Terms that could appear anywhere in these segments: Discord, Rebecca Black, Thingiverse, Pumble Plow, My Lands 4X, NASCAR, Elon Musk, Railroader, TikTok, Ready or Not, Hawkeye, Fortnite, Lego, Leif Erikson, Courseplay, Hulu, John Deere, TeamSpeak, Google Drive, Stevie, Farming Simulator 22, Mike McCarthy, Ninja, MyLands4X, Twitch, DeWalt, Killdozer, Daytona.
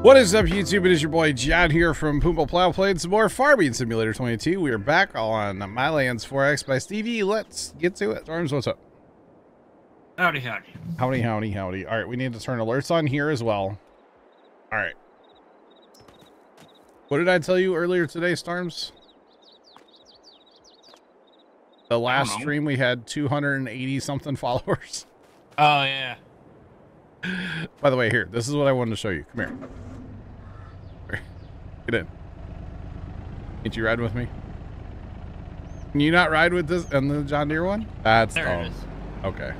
What is up, YouTube? It is your boy John here from Pumble Plow, playing some more Farming Simulator 22. We are back on MyLands4X by Stevie. Let's get to it. Storms, what's up? Howdy, howdy. Howdy, howdy, howdy. All right, we need to turn alerts on here as well. All right. What did I tell you earlier today, Storms? The last stream we had 280 something followers. Oh yeah. By the way, here, this is what I wanted to show you. Come here. Right, get in. Can't you ride with me? Can you not ride with this and the John Deere one? That's there it is. Okay.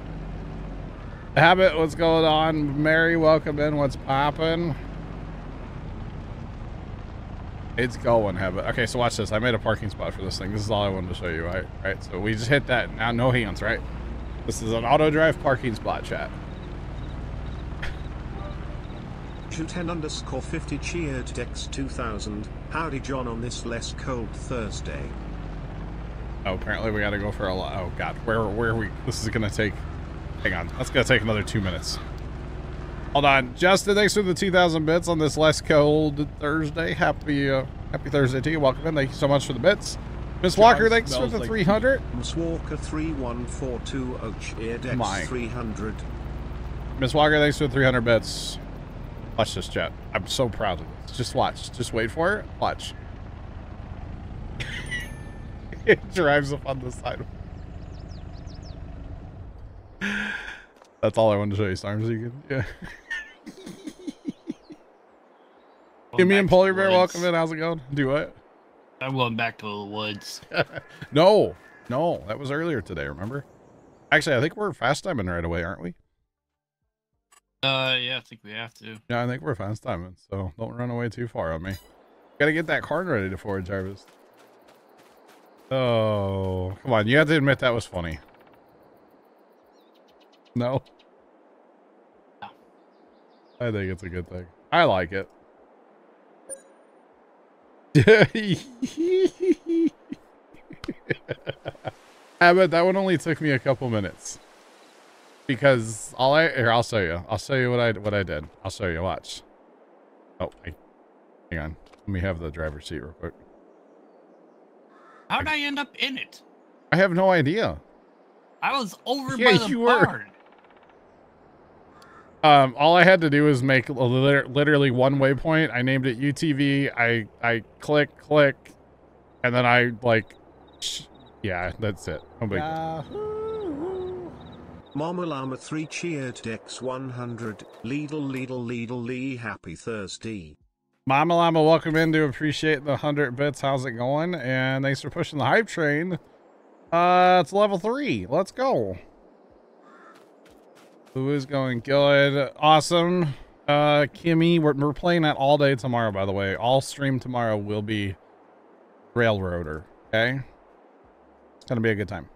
Habit, what's going on? Mary, welcome in. What's poppin'? It's going, Habit. Okay, so watch this. I made a parking spot for this thing. This is all I wanted to show you. All right, so we just hit that. Now, no hands, right? This is an auto drive parking spot, chat. 210_50 cheered Dex2000. Howdy, John, on this less cold Thursday. Oh, apparently we got to go for a lot. Oh God, where are we? This is gonna take. Hang on, that's gonna take another 2 minutes. Hold on, Justin. Thanks for the 2,000 bits on this less cold Thursday. Happy Thursday to you. Welcome in. Thank you so much for the bits. Miss Walker, thanks for the 300. Miss Walker 31420 cheered Dex300. Miss Walker, thanks for the 300 bits. Watch this, chat. I'm so proud of this. Just watch. Just wait for it. Watch. It drives up on the side. That's all I wanted to show you, Storms. You can, yeah. Give me and Polar Bear, welcome in. How's it going? Do what? I'm going back to the woods. No, that was earlier today. Remember? Actually, I think we're fast timing right away, aren't we? Yeah, I think we have to. Yeah, I think we're fast timing, so don't run away too far on me. Gotta get that corn ready to forage harvest. Oh, come on. You have to admit that was funny. No? No. I think it's a good thing. I like it. I bet that one only took me a couple minutes. Because I'll show you. I'll show you what I did. I'll show you. Watch. Oh, hang on. Let me have the driver's seat real quick. How did I end up in it? I have no idea. I was over by the barn. All I had to do was make literally one waypoint. I named it UTV. I click, and then I like, yeah, that's it. No big deal. Mama Llama 3 cheered Dex100. Lee, happy Thursday. Mama Llama, welcome in. To appreciate the 100 bits. How's it going? And thanks for pushing the hype train. It's level 3. Let's go. Who is going good? Awesome. Kimmy, we're playing that all day tomorrow, by the way. All stream tomorrow will be Railroader. Okay? It's going to be a good time.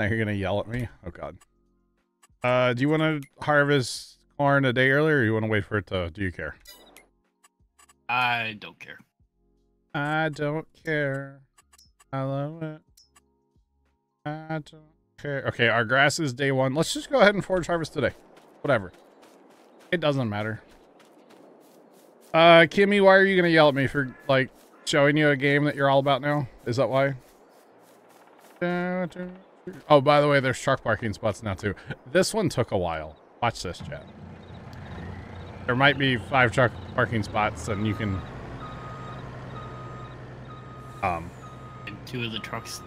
Now you're gonna yell at me? Oh God. Do you want to harvest corn a day earlier, or you want to wait for it to? Do you care? I don't care. I don't care. I love it. I don't care. Okay, our grass is day one. Let's just go ahead and forage harvest today. Whatever. It doesn't matter. Kimmy, why are you gonna yell at me for like showing you a game that you're all about now? Is that why? Oh, by the way, there's truck parking spots now, too. This one took a while. Watch this, chat. There might be 5 truck parking spots, and you can... And 2 of the trucks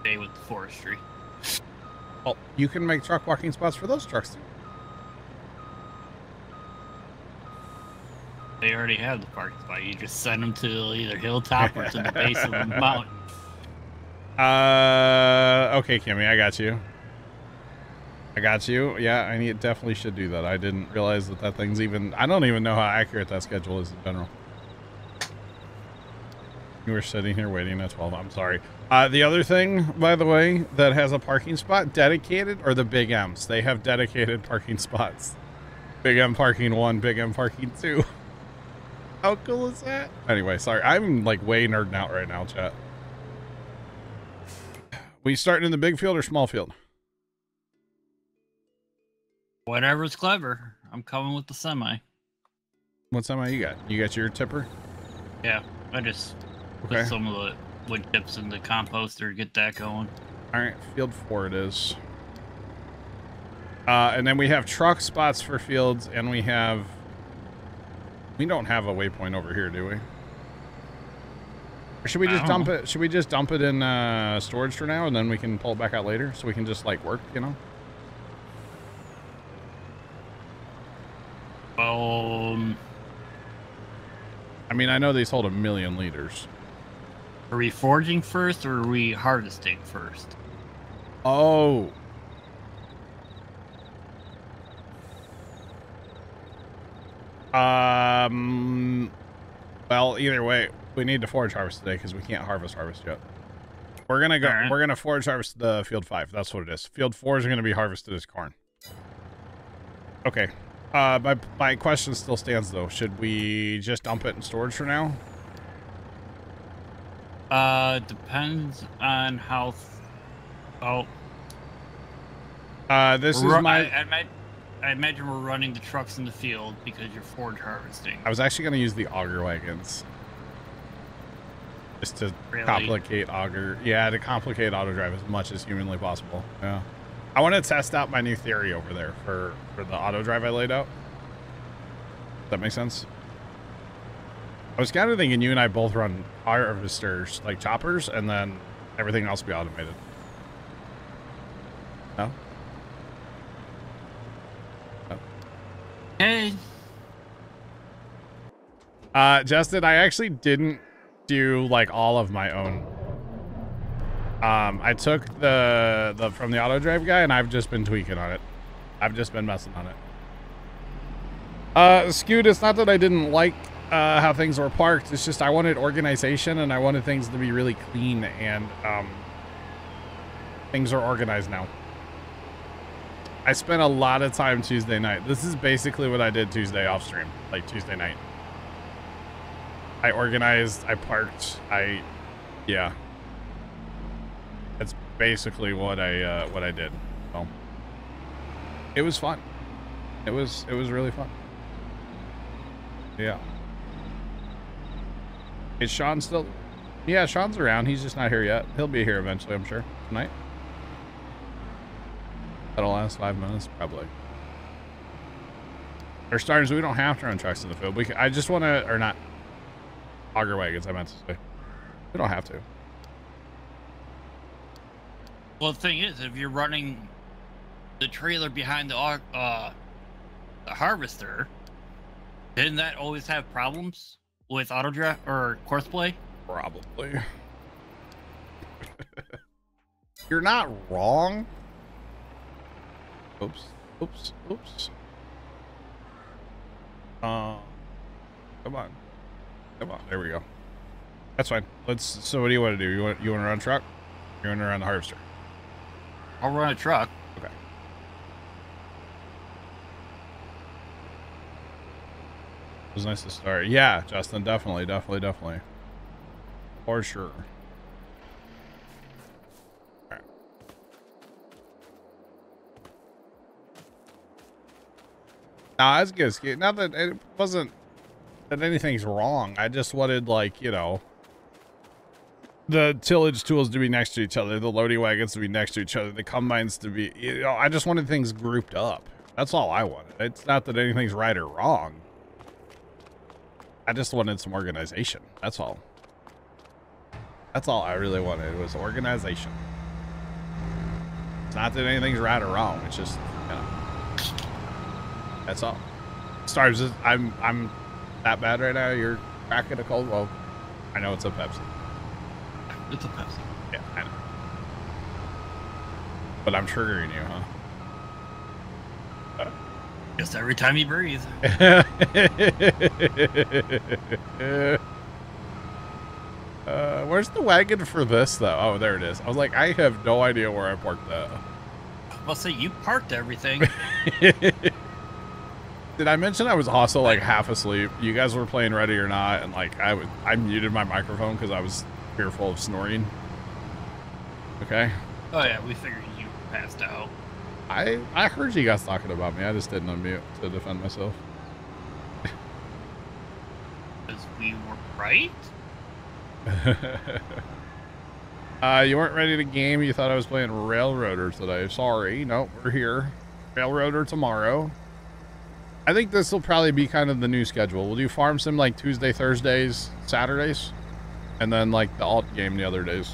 stay with the forestry. Well, you can make truck parking spots for those trucks. They already have the parking spot. You just send them to either hilltop or to the base of the mountain. Okay, Kimmy, I got you. Yeah, definitely should do that. I didn't realize that thing's even... I don't even know how accurate that schedule is in general. You were sitting here waiting at 12. I'm sorry. The other thing, by the way, that has a parking spot dedicated are the Big M's. They have dedicated parking spots. Big M parking 1, Big M parking 2. How cool is that? Anyway, sorry. I'm like way nerding out right now, chat. We starting in the big field or small field? Whatever's clever. I'm coming with the semi. What semi you got? You got your tipper? Yeah, I just put some of the wood chips in the composter, get that going. All right, field 4 it is. And then we have truck spots for fields, and we have... We don't have a waypoint over here, do we? Or should we just dump it? Should we just dump it in storage for now, and then we can pull it back out later, so we can just like work, you know? I mean, I know these hold 1 million liters. Are we foraging first, or are we harvesting first? Oh. Well, either way, we need to forage harvest today because we can't harvest yet. We're gonna go. Right. We're gonna forage harvest the field 5. That's what it is. Field 4 is gonna be harvested as corn. Okay. My question still stands though. Should we just dump it in storage for now? Depends on how. Oh. This is my. I imagine we're running the trucks in the field because you're forage harvesting. I was actually going to use the auger wagons. Just to complicate auger. Yeah, to complicate auto drive as much as humanly possible. Yeah. I want to test out my new theory over there for the auto drive I laid out. Does that make sense? I was kind of thinking you and I both run harvesters, like choppers, and then everything else be automated. No? Hey. Justin, I actually didn't do like all of my own. I took the from the auto drive guy and I've just been tweaking on it. I've just been messing on it. Scoot, it's not that I didn't like how things were parked. It's just I wanted organization and I wanted things to be really clean and things are organized now. I spent a lot of time Tuesday night. This is basically what I did Tuesday off stream, like Tuesday night. I organized, I parked, yeah. That's basically what I did. So it was fun. It was really fun. Yeah. Is Sean still? Yeah, Sean's around. He's just not here yet. He'll be here eventually, I'm sure, tonight. That'll last 5 minutes, probably. For starters, we don't have to run trucks in the field. I just want to, or not, auger wagons, I meant to say. We don't have to. Well, the thing is, if you're running the trailer behind the harvester, didn't that always have problems with auto drive or course play? Probably. You're not wrong. Oops, oops, oops. Come on. Come on, there we go. That's fine. Let's, so what do you want to do? You want to run a truck? You want to run the harvester? I'll run a truck. Okay. It was nice to start. Yeah, Justin, definitely. For sure. Nah, it's good. Not that it wasn't that anything's wrong. I just wanted, like, you know, the tillage tools to be next to each other, the loading wagons to be next to each other, the combines to be, you know, I just wanted things grouped up. That's all I wanted. It's not that anything's right or wrong. I just wanted some organization. That's all. That's all I really wanted was organization. It's not that anything's right or wrong. It's just, you know. That's all. Stars, I'm that bad right now. You're cracking a cold. Well, I know it's a Pepsi. It's a Pepsi. Yeah, I know. But I'm triggering you, huh? Just every time you breathe. Where's the wagon for this, though? Oh, there it is. I was like, I have no idea where I parked that. Well, see, you parked everything. Did I mention I was also like half asleep? You guys were playing Ready or Not, and like I muted my microphone because I was fearful of snoring. Okay. Oh yeah, we figured you passed out. I heard you guys talking about me. I just didn't unmute to defend myself. we were right? You weren't ready to game. You thought I was playing Railroader today. Sorry. No, we're here. Railroader tomorrow. I think this will probably be kind of the new schedule. We'll do Farm Sim like Tuesday, Thursdays, Saturdays, and then like the alt game the other days.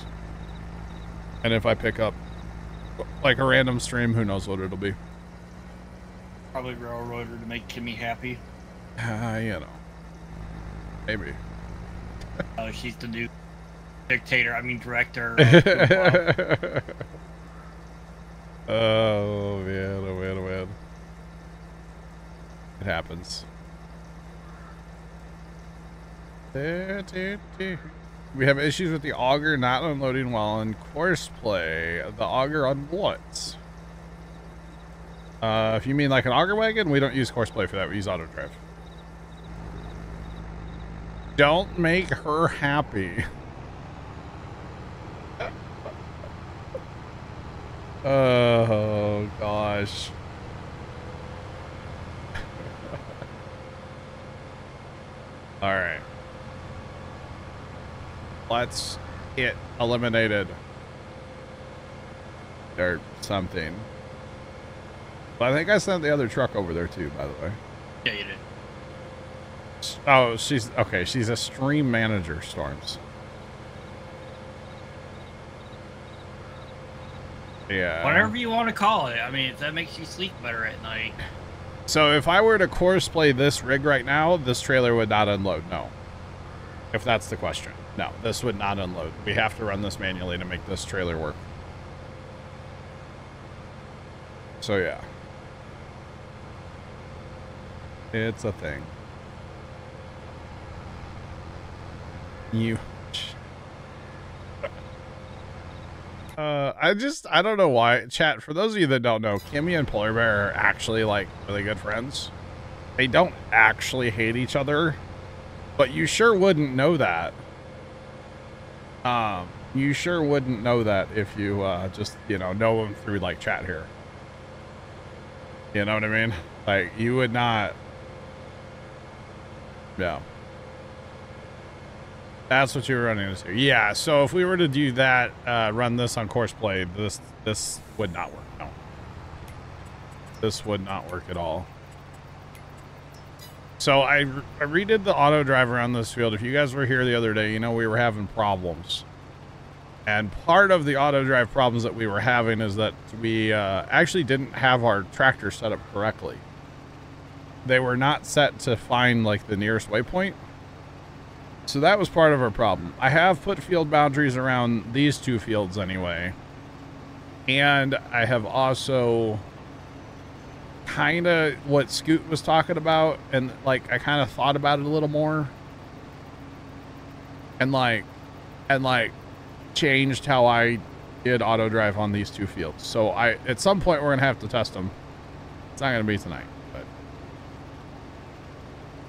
And if I pick up like a random stream, who knows what it'll be. Probably Railroader to make Kimmy happy. You know. Maybe. Oh, she's the new dictator, I mean director. Oh man, oh man, oh man. It happens. We have issues with the auger not unloading while in course play. The auger on what? If you mean like an auger wagon, we don't use course play for that. We use auto drive. Don't make her happy. Oh gosh. All right. Let's get eliminated or something. But I think I sent the other truck over there too, by the way. Yeah, you did. Oh, she's okay. She's a stream manager, Storms. Yeah. Whatever you want to call it. I mean, if that makes you sleep better at night. So if I were to course play this rig right now, this trailer would not unload. No. If that's the question. No, this would not unload. We have to run this manually to make this trailer work. So yeah. It's a thing. You. I don't know why. Chat, for those of you that don't know, Kimmy and Polar Bear are actually like really good friends. They don't actually hate each other, but you sure wouldn't know that. You sure wouldn't know that if you just, you know them through like chat here. You know what I mean? Like you would not. Yeah. That's what you were running into. Yeah, so if we were to do that, run this on course play, this would not work. No. This would not work at all. So I redid the auto drive around this field. If you guys were here the other day, you know we were having problems. And part of the auto drive problems that we were having is that we actually didn't have our tractor set up correctly. They were not set to find like the nearest waypoint. So that was part of our problem. I have put field boundaries around these two fields anyway. And I have also kind of what Scoot was talking about. And like, I kind of thought about it a little more. And like changed how I did auto drive on these two fields. So I, at some point we're going to have to test them. It's not going to be tonight.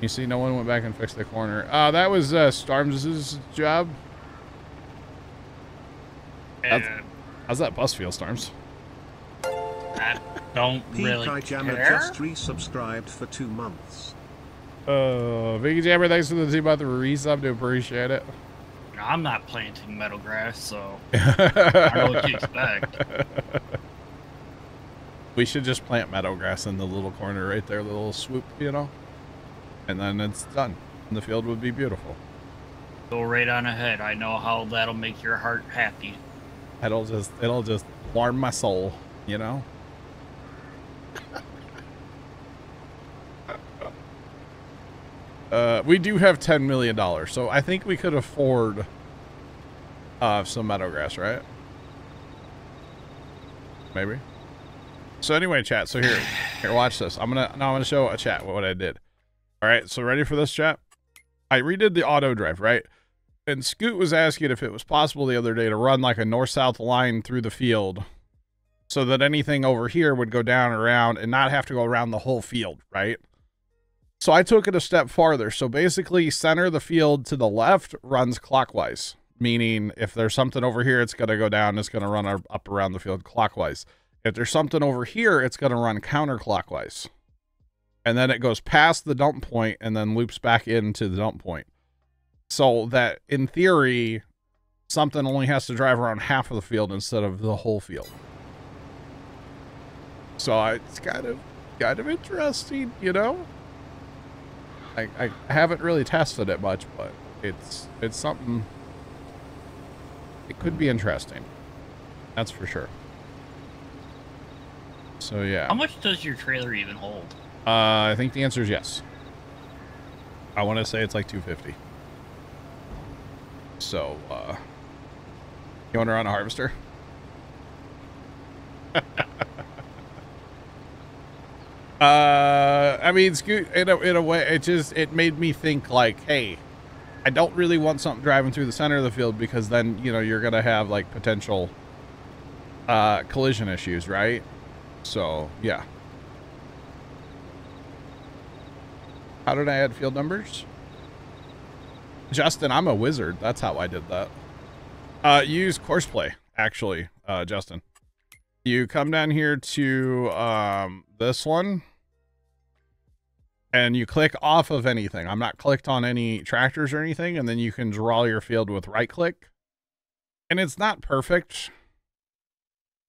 You see, no one went back and fixed the corner. That was Storms' job. How's that bus feel, Storms? I don't really care. Just resubscribed for 2 months. Biggie Jammer, thanks for the two-month resub. Do appreciate it. I'm not planting meadow grass, so I don't know what to expect. We should just plant meadow grass in the little corner right there, the little swoop, you know. And then it's done. And the field would be beautiful. Go right on ahead. I know how that'll make your heart happy. It'll just warm my soul, you know? We do have $10 million, so I think we could afford some meadow grass, right? Maybe. So anyway, chat, so here, watch this. I'm gonna show a chat what I did. All right, so ready for this, chat? I redid the auto drive, right? And Scoot was asking if it was possible the other day to run like a north-south line through the field so that anything over here would go down and around and not have to go around the whole field, right? So I took it a step farther. So basically center of the field to the left runs clockwise, meaning if there's something over here, it's going to go down. It's going to run up around the field clockwise. If there's something over here, it's going to run counterclockwise. And then it goes past the dump point and then loops back into the dump point. So that, in theory, something only has to drive around half of the field instead of the whole field. So it's kind of interesting, you know? I haven't really tested it much, but it's something. It could be interesting. That's for sure. So yeah. How much does your trailer even hold? I think the answer is yes. I want to say it's like 250. So, you want to run a harvester? I mean, in a way, it made me think like, hey, I don't really want something driving through the center of the field, because then, you know, you're going to have like potential collision issues, right? So, yeah. How did I add field numbers? Justin, I'm a wizard. That's how I did that. Use Courseplay, actually, Justin. You come down here to this one, and you click off of anything. I'm not clicked on any tractors or anything, and then you can draw your field with right-click. And it's not perfect,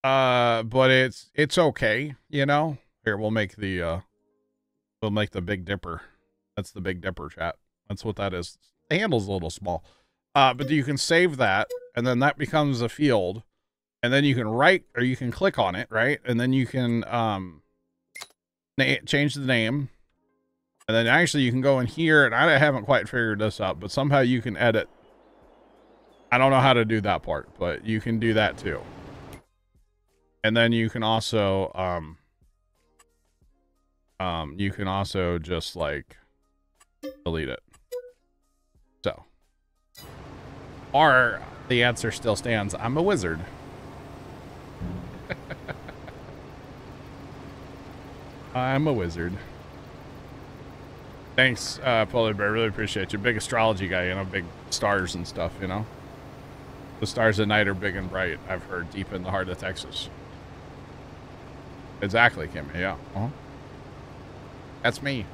but it's okay, you know? Here, we'll make the Big Dipper. That's the Big Dipper, chat. That's what that is. The handle's a little small, but you can save that, and then that becomes a field, and then you can click on it, right? And then you can change the name, and then actually you can go in here, and I haven't quite figured this out, but somehow you can edit. I don't know how to do that part, but you can do that too. And then you can also, you can also just like delete it. So, or the answer still stands. I'm a wizard. I'm a wizard. Thanks, Polar Bear. Really appreciate you. Big astrology guy, you know, big stars and stuff, you know. The stars at night are big and bright, I've heard, deep in the heart of Texas. Exactly, Kimmy. Yeah. Uh-huh. That's me.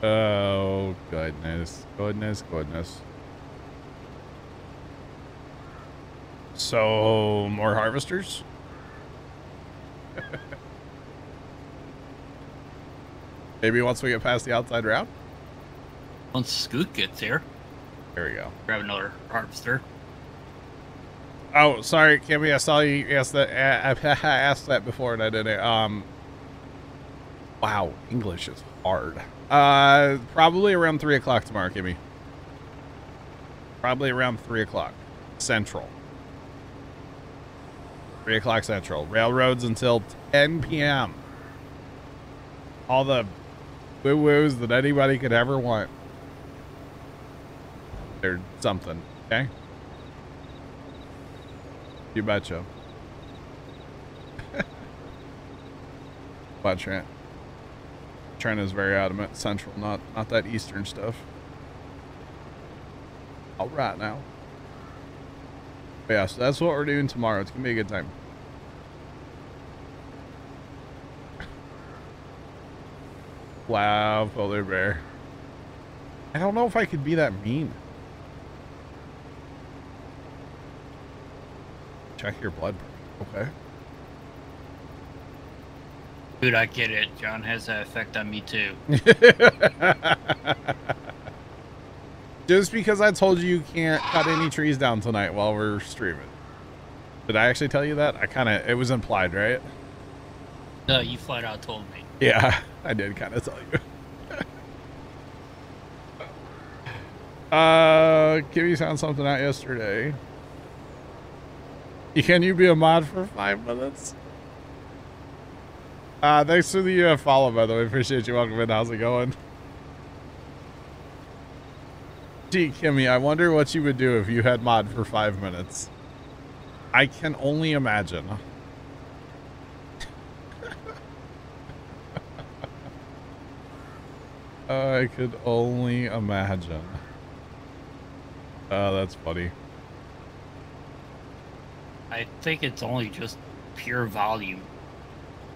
Oh, goodness, goodness, goodness. So, more harvesters? Maybe once we get past the outside route? Once Scoot gets here. There we go. Grab another harvester. Oh, sorry, Kimmy, I saw you ask that. I asked that before and I didn't. Wow, English is hard. Probably around 3 o'clock tomorrow, Kimmy. Probably around 3 o'clock central. 3 o'clock central. Railroads until 10 p.m. All the woo-woos that anybody could ever want. Or something. Okay. You betcha. Bye, Trent. Trent is very adamant. Central, not that Eastern stuff. All right now. But yeah, so that's what we're doing tomorrow. It's gonna be a good time. Wow, Polar Bear. I don't know if I could be that mean. Check your blood. Okay. Dude, I get it. John has that effect on me, too. Just because I told you can't cut any trees down tonight while we're streaming. Did I actually tell you that? I kind of... It was implied, right? No, you flat out told me. Yeah, I did kind of tell you. Kimmy found something out yesterday. Can you be a mod for 5 minutes? Thanks for the follow, by the way. Appreciate you. Welcome in. How's it going? Gee, Kimmy, I wonder what you would do if you had mod for 5 minutes. I can only imagine. I could only imagine. That's funny. I think it's only just pure volume.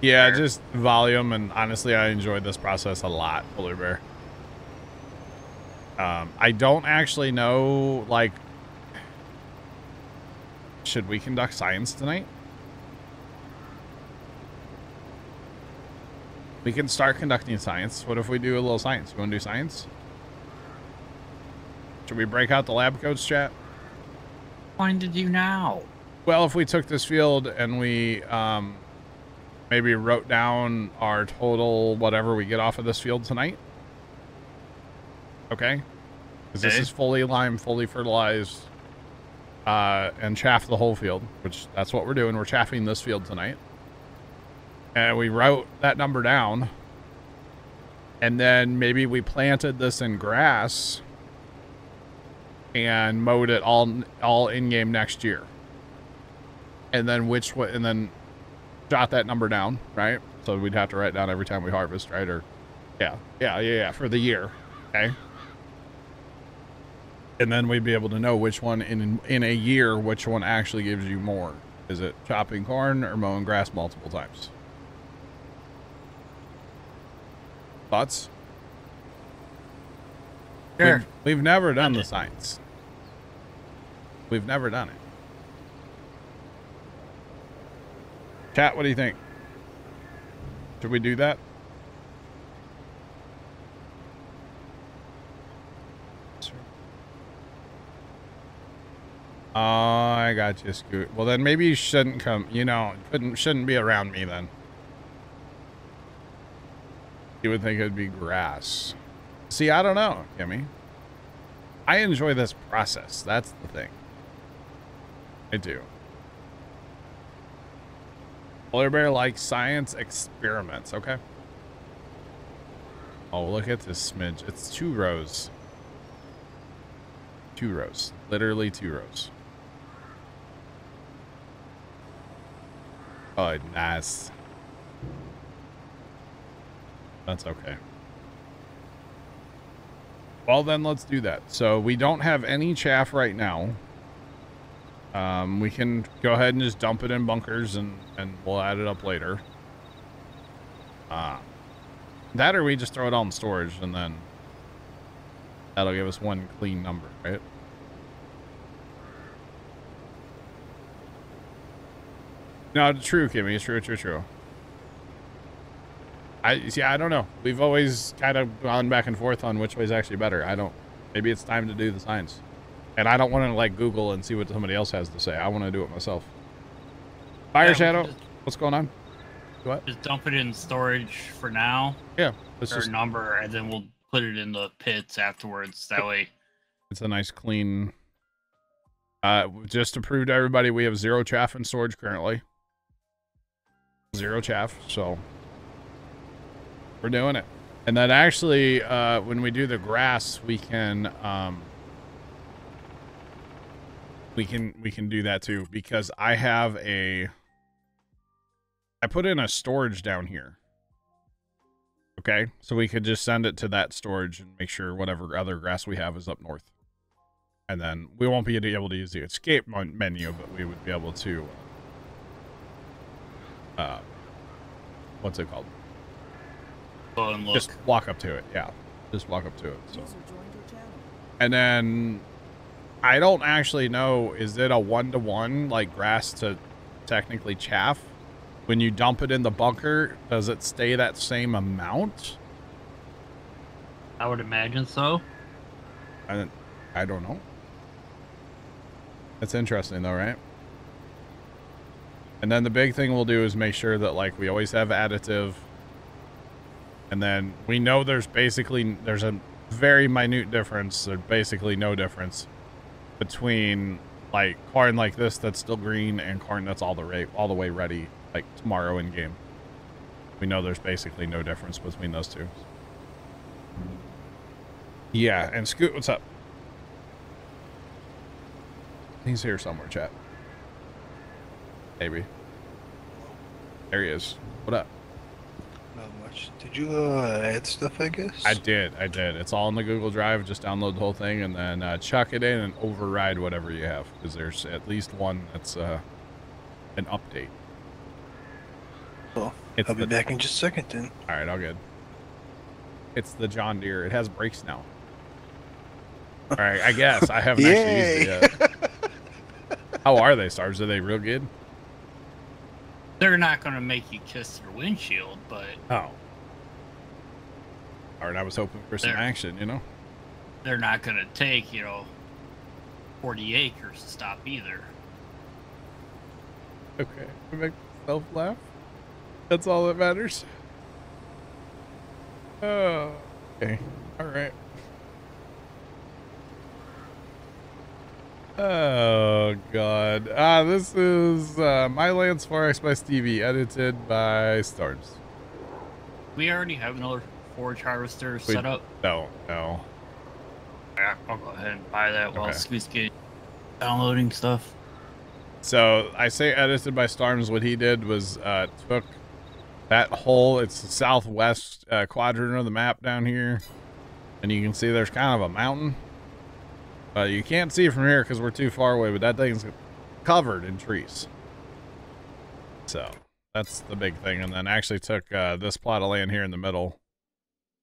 Yeah, just volume, and honestly, I enjoyed this process a lot, Polar Bear. I don't actually know, like, should we conduct science tonight? We can start conducting science. What if we do a little science? You want to do science? Should we break out the lab coats, chat? Why did you now? Well, if we took this field and we maybe wrote down our total whatever we get off of this field tonight. Okay? Because this is fully lime, fully fertilized, and chaff the whole field, which that's what we're doing. We're chaffing this field tonight. And we wrote that number down. And then maybe we planted this in grass and mowed it all in game next year. And then jot that number down, right? So we'd have to write down every time we harvest, right? Or yeah, for the year. Okay. And then we'd be able to know which one in a year, which one actually gives you more. Is it chopping corn or mowing grass multiple times? Thoughts? Sure. We've never done the science. We've never done it. Chat, what do you think? Should we do that? Oh, I got you, Scoot. Well, then maybe you shouldn't come. You know, shouldn't be around me then. You would think it'd be grass. See, I don't know, Kimmy. I enjoy this process. That's the thing. I do. Polar Bear likes science experiments. Okay. Oh, look at this smidge. It's 2 rows. 2 rows. Literally 2 rows. Oh, nice. That's okay. Well, then let's do that. So we don't have any chaff right now. We can go ahead and just dump it in bunkers and we'll add it up later. That or we just throw it all in storage and then that'll give us one clean number, right? No, true, Kimmy. True. I don't know. We've always kind of gone back and forth on which way is actually better. Maybe it's time to do the science. And I don't want to like Google and see what somebody else has to say. I want to do it myself. Fire Shadow, what's going on? What? Just dump it in storage for now. Yeah. It's just number, and then we'll put it in the pits afterwards. That way, it's a nice clean. Just to prove to everybody, we have 0 chaff in storage currently. 0 chaff. So. We're doing it. And then actually, when we do the grass, we can do that too, because I put in a storage down here. Okay. So we could just send it to that storage and make sure whatever other grass we have is up north. And then we won't be able to use the escape menu, but we would be able to, what's it called? Just walk up to it. Yeah. Just walk up to it. So. And then I don't actually know. Is it a 1-to-1 like grass to technically chaff? When you dump it in the bunker, does it stay that same amount? I would imagine so. I don't know. That's interesting though, right? And then the big thing we'll do is make sure that like we always have additive. And then we know there's a very minute difference, or basically no difference, between like corn like this that's still green and corn that's all the way ready like tomorrow in game. We know there's basically no difference between those two. Yeah, and Scoot, what's up? He's here somewhere, chat. Maybe. There he is. What up? Not much. Did you add stuff, I guess? I did. It's all in the Google Drive. Just download the whole thing and then chuck it in and override whatever you have, because there's at least one that's an update. Well, I'll be back in just a second then. All right, all good. It's the John Deere. It has brakes now. All right, I guess. I haven't actually used it yet. How are they, Sarge? Are they real good? They're not going to make you kiss their windshield, but... Oh. All right, I was hoping for some action, you know? They're not going to take, you know, 40 acres to stop either. Okay, I make myself laugh. That's all that matters. Oh, okay. All right. Oh, God. This is MyLands4X by Stevie, edited by Stars. We already have another forage harvester set up. No. Yeah, I'll go ahead and buy that while Scoots get downloading stuff. So I say edited by Storms. What he did was took that whole, it's the southwest quadrant of the map down here. And you can see there's kind of a mountain. You can't see it from here because we're too far away, but that thing's covered in trees. So that's the big thing. And then actually took this plot of land here in the middle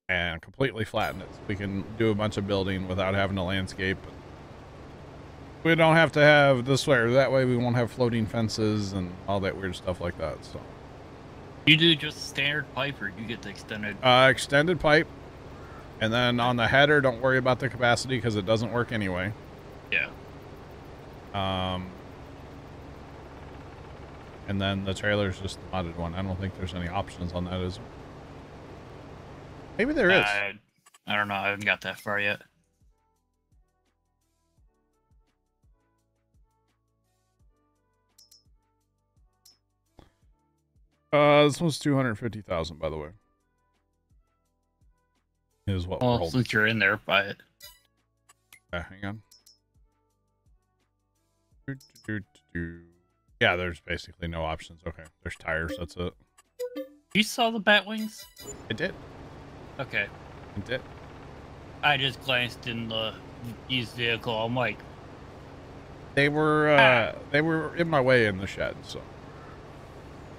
and completely flattened it. So we can do a bunch of building without having to landscape. We don't have to have this way or that way. We won't have floating fences and all that weird stuff like that. So you do just standard pipe, or you get the extended extended pipe, and then on the header, don't worry about the capacity because it doesn't work anyway. Yeah. And then the trailer is just the modded one. I don't think there's any options on that, is there? Maybe there is. I don't know. I haven't got that far yet. This one's 250,000, by the way. Is what we're holding. Since you're in there, buy it. Hang on. Yeah, there's basically no options. Okay, there's tires. That's it. You saw the bat wings? I did. Okay. I did. I just glanced in the used vehicle. I'm like, they were in my way in the shed, so.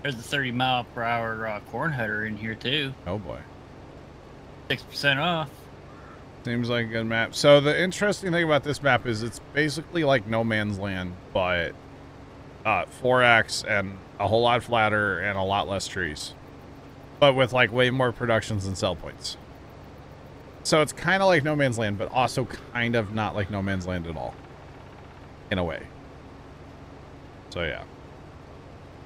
There's a 30-mile-per-hour corn header in here, too. Oh, boy. 6% off. Seems like a good map. So the interesting thing about this map is it's basically like no man's land, but 4X and a whole lot flatter and a lot less trees, but with, like, way more productions and sell points. So it's kind of like no man's land, but also kind of not like no man's land at all, in a way. So, yeah.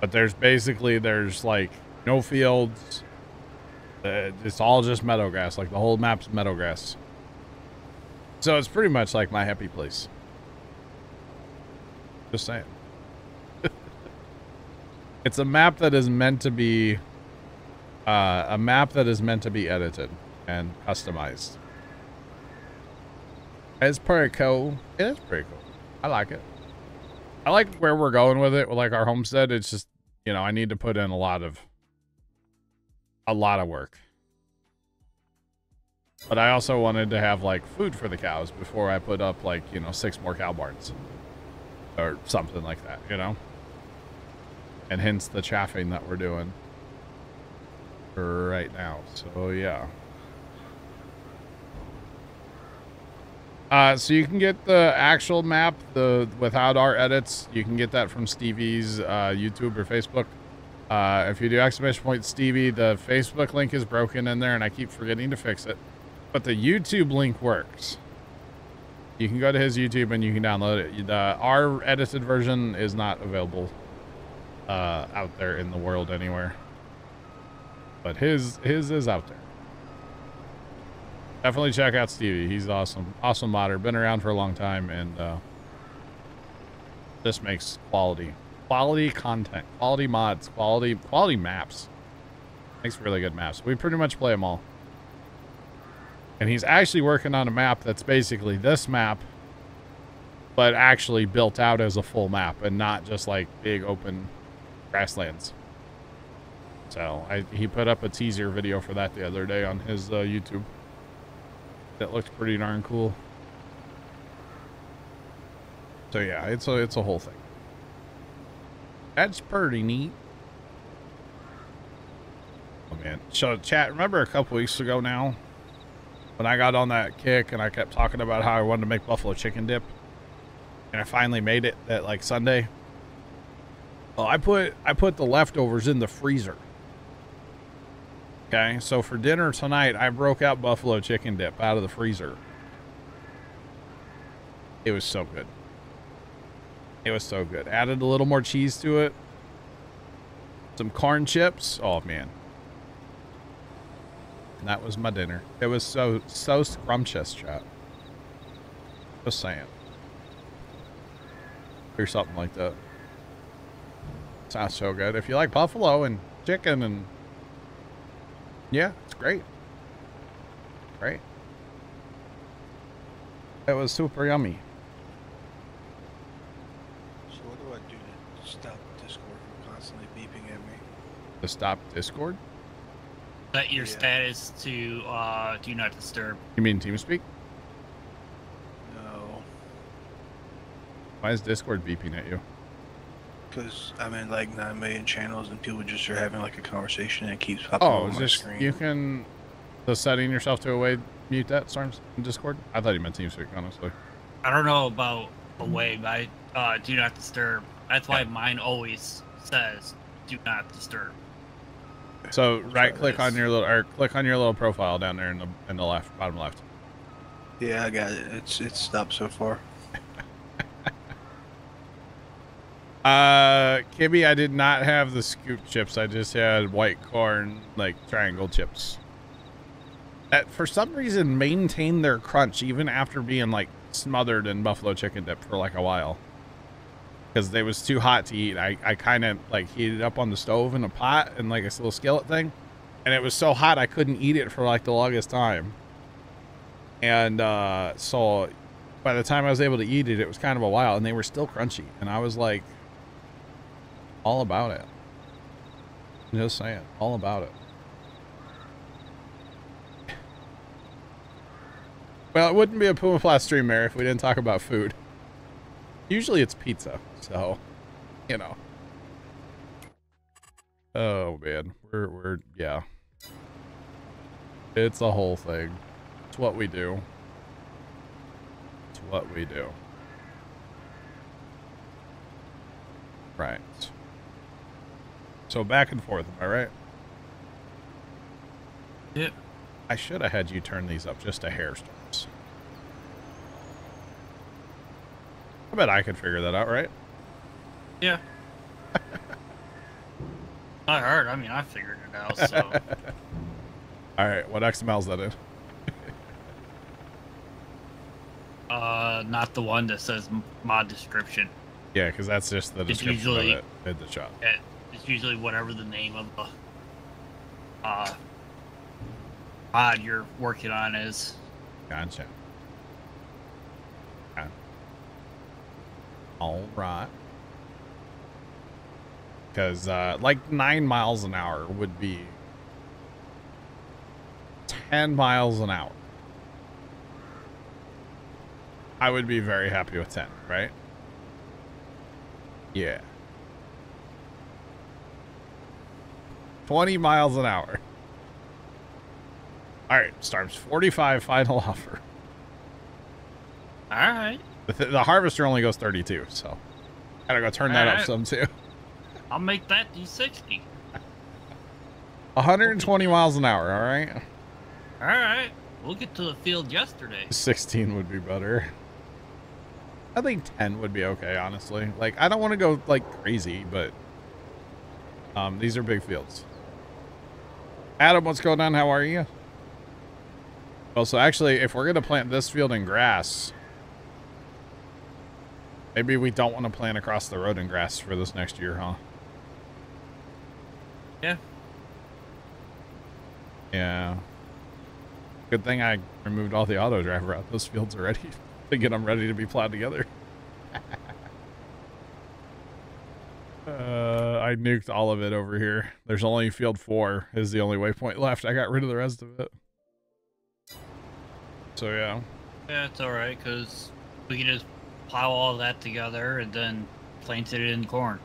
But there's basically, there's like no fields. It's all just meadow grass. Like the whole map's meadow grass. So it's pretty much like my happy place. Just saying. It's a map that is meant to be, a map that is meant to be edited and customized. It's pretty cool. It is pretty cool. I like it. I like where we're going with it, like our homestead. It's just, you know, I need to put in a lot of work. But I also wanted to have, like, food for the cows before I put up, like, you know, 6 more cow barns or something like that, you know? And hence the chaffing that we're doing right now. So, yeah. So you can get the actual map, the without our edits. You can get that from Stevie's YouTube or Facebook. If you do !Stevie, the Facebook link is broken in there, and I keep forgetting to fix it. But the YouTube link works. You can go to his YouTube and you can download it. Our edited version is not available out there in the world anywhere. But his is out there. Definitely check out Stevie. He's awesome. Awesome modder. Been around for a long time, and this makes quality content, quality mods, quality maps. Makes really good maps. We pretty much play them all. And he's actually working on a map that's basically this map, but actually built out as a full map and not just like big open grasslands. So he put up a teaser video for that the other day on his YouTube. That looks pretty darn cool. So yeah, it's a whole thing. That's pretty neat. Oh man. So chat, remember a couple weeks ago now when I got on that kick and I kept talking about how I wanted to make buffalo chicken dip, and I finally made it that like Sunday. Well, I put the leftovers in the freezer. Okay, so for dinner tonight, I broke out buffalo chicken dip out of the freezer. It was so good. It was so good. Added a little more cheese to it. Some corn chips. Oh, man. And that was my dinner. It was so scrumptious, chat. Just saying. Or something like that. Sounds so good. If you like buffalo and chicken and... yeah, it's great. Great. It was super yummy. So what do I do to stop Discord from constantly beeping at me? To stop Discord? Set your status to do not disturb. You mean TeamSpeak? No. Why is Discord beeping at you? Because I'm in like 9 million channels and people just are having like a conversation and it keeps popping up on my screen. You can the setting yourself to away mute that, Storms, in Discord? I thought you meant TeamSpeak, honestly. I don't know about away, but I do not disturb. That's why mine always says do not disturb. So right click on your little profile down there in the left bottom left. Yeah, I got it. It's stopped so far. Kibby, I did not have the scoop chips. I just had white corn, like triangle chips. That for some reason maintained their crunch even after being like smothered in buffalo chicken dip for like a while. Because they was too hot to eat. I kind of like heated up on the stove in a pot and like a little skillet thing. And it was so hot I couldn't eat it for like the longest time. And so by the time I was able to eat it, it was kind of a while and they were still crunchy. And I was like, all about it. Just saying, all about it. Well, it wouldn't be a Pumble Plow stream, Mary, if we didn't talk about food. Usually it's pizza, so you know. Oh man, we're yeah. It's a whole thing. It's what we do. It's what we do. Right. So back and forth, am I right? Yep. I should have had you turn these up just a hair, Storms. I bet I could figure that out, right? Yeah. Not hard. I mean, I figured it out, so. All right. What XML is that in? Not the one that says mod description. Yeah, because that's just the description of it in the shop. Yeah, it's usually whatever the name of the mod you're working on is. Gotcha. Yeah. All right. Because like 9 miles an hour would be 10 miles an hour. I would be very happy with 10, right? Yeah. 20 miles an hour. All right, Storms, 45 final offer. All right. The harvester only goes 32, so gotta go turn that up some too. I'll make that D60. 120 miles an hour, all right? All right. We'll get to the field yesterday. 16 would be better. I think 10 would be okay, honestly. Like, I don't want to go, like, crazy, but these are big fields. Adam, what's going on? How are you? Well, so actually, if we're going to plant this field in grass, maybe we don't want to plant across the road in grass for this next year, huh? Yeah. Yeah. Good thing I removed all the auto driver out those fields already. Thinking I'm ready to be plowed together. I nuked all of it over here. There's only field 4 is the only waypoint left. I got rid of the rest of it. So yeah. Yeah, it's all right because we can just plow all that together and then plant it in corn.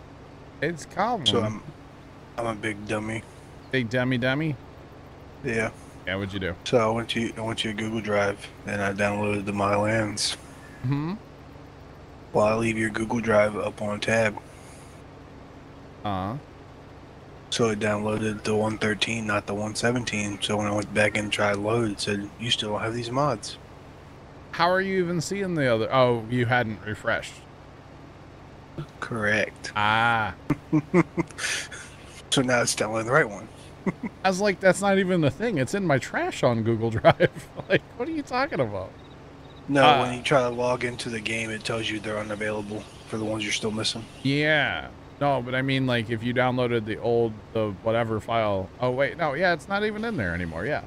It's common. So I'm a big dummy. Big dummy. Yeah. Yeah, what'd you do? So I went to Google Drive and I downloaded the MyLands. Mm-hmm. Well, I leave your Google Drive up on tab. Uh-huh. So it downloaded the 113, not the 117. So when I went back and tried load, it said, you still have these mods. How are you even seeing the other? Oh, you hadn't refreshed. Correct. Ah. So now it's downloading the right one. I was like, that's not even the thing. It's in my trash on Google Drive. Like, what are you talking about? No, when you try to log into the game, it tells you they're unavailable for the ones you're still missing. Yeah. No, but I mean, like, if you downloaded the whatever file. Oh, wait. No, yeah, it's not even in there anymore. Yeah.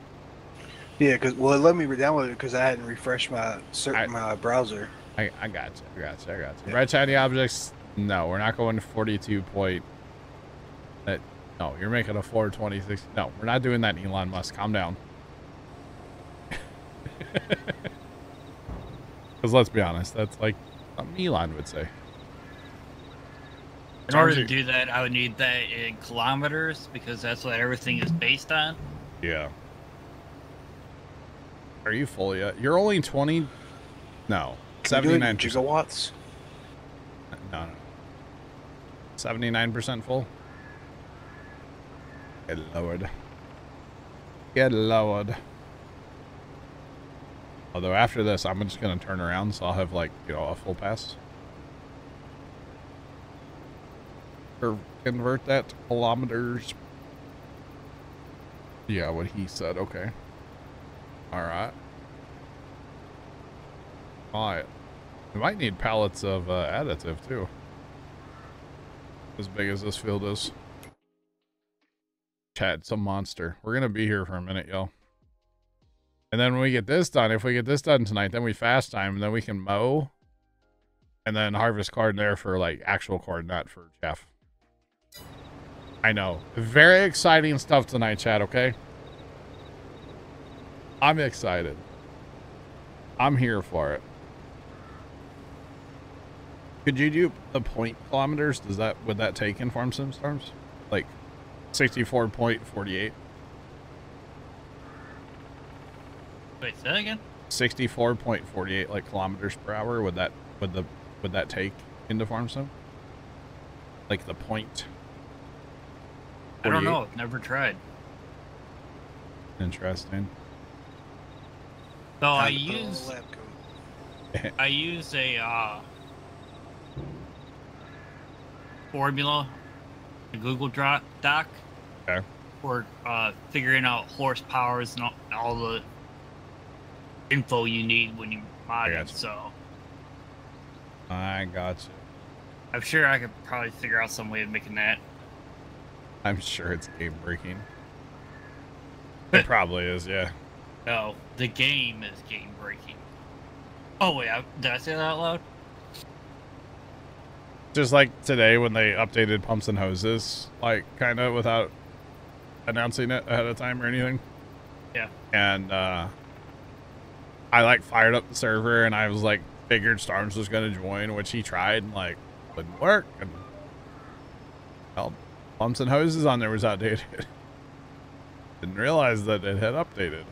Yeah, because, well, it let me re-download it because I hadn't refreshed my browser. I got you. I got you. Yeah. Right side of the objects. No, we're not going to 42 point. No, you're making a 426. No, we're not doing that, Elon Musk. Calm down. Because let's be honest, that's like something Elon would say. In order to do that, I would need that in kilometers because that's what everything is based on. Yeah. Are you full yet? You're only 20. No, 79 gigawatts. No, no. 79% full. Get lowered. Get lowered. Although after this, I'm just gonna turn around, so I'll have like, you know, a full pass. Or convert that to kilometers. Yeah, what he said. Okay. All right. All right. We might need pallets of additive too. As big as this field is. Chat, some monster. We're gonna be here for a minute, y'all. And then when we get this done, if we get this done tonight, then we fast time, and then we can mow, and then harvest corn there for like actual corn, not for chaff. I know, very exciting stuff tonight, chat. Okay, I'm excited. I'm here for it. Could you do the point kilometers? Does that would that take in farm sims terms? Like 64.48. Wait, say that again? 64.48 like kilometers per hour. Would that take into farm sim? Like the point. 48? I don't know. Never tried. Interesting. So I use a formula, a Google Doc. Okay. For figuring out horsepowers and all the info you need when you mod it, so. I gotcha. I'm sure I could probably figure out some way of making that. I'm sure it's game breaking. It probably is, yeah. No, the game is game breaking. Oh wait, did I say that out loud? Just like today when they updated pumps and hoses, like kind of without announcing it ahead of time or anything. Yeah. And I like fired up the server and I was like figured Storms was gonna join, which he tried and like wouldn't work, and well, pumps and hoses on there was outdated. Didn't realize that it had updated.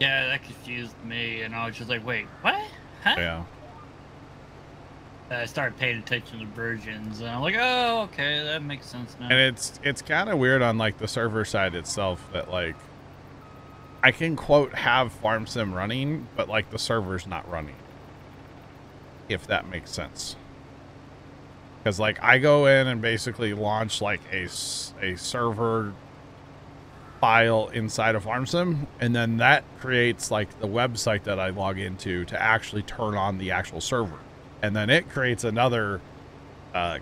Yeah, that confused me and I was just like, wait, what? Huh? Yeah. I started paying attention to versions and I'm like, oh okay, that makes sense now. And it's kinda weird on like the server side itself that like I can quote have farm sim running, but like the server's not running, if that makes sense. Because like I go in and basically launch like a server file inside of farm sim, and then that creates like the website that I log into to actually turn on the actual server, and then it creates another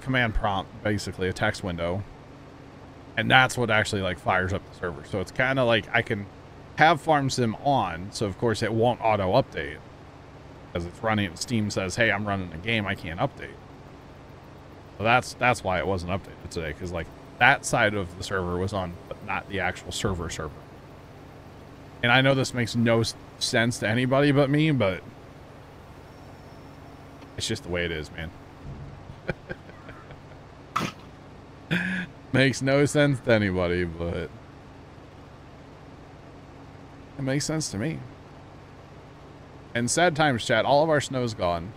command prompt, basically a text window, and that's what actually like fires up the server. So it's kind of like I can have farm sim on, so of course it won't auto update because it's running. Steam says, hey, I'm running a game, I can't update. So that's why it wasn't updated today, because like that side of the server was on, but not the actual server. And I know this makes no sense to anybody but me, but it's just the way it is, man. Makes no sense to anybody, but It makes sense to me. And sad times, chat. All of our snow's gone.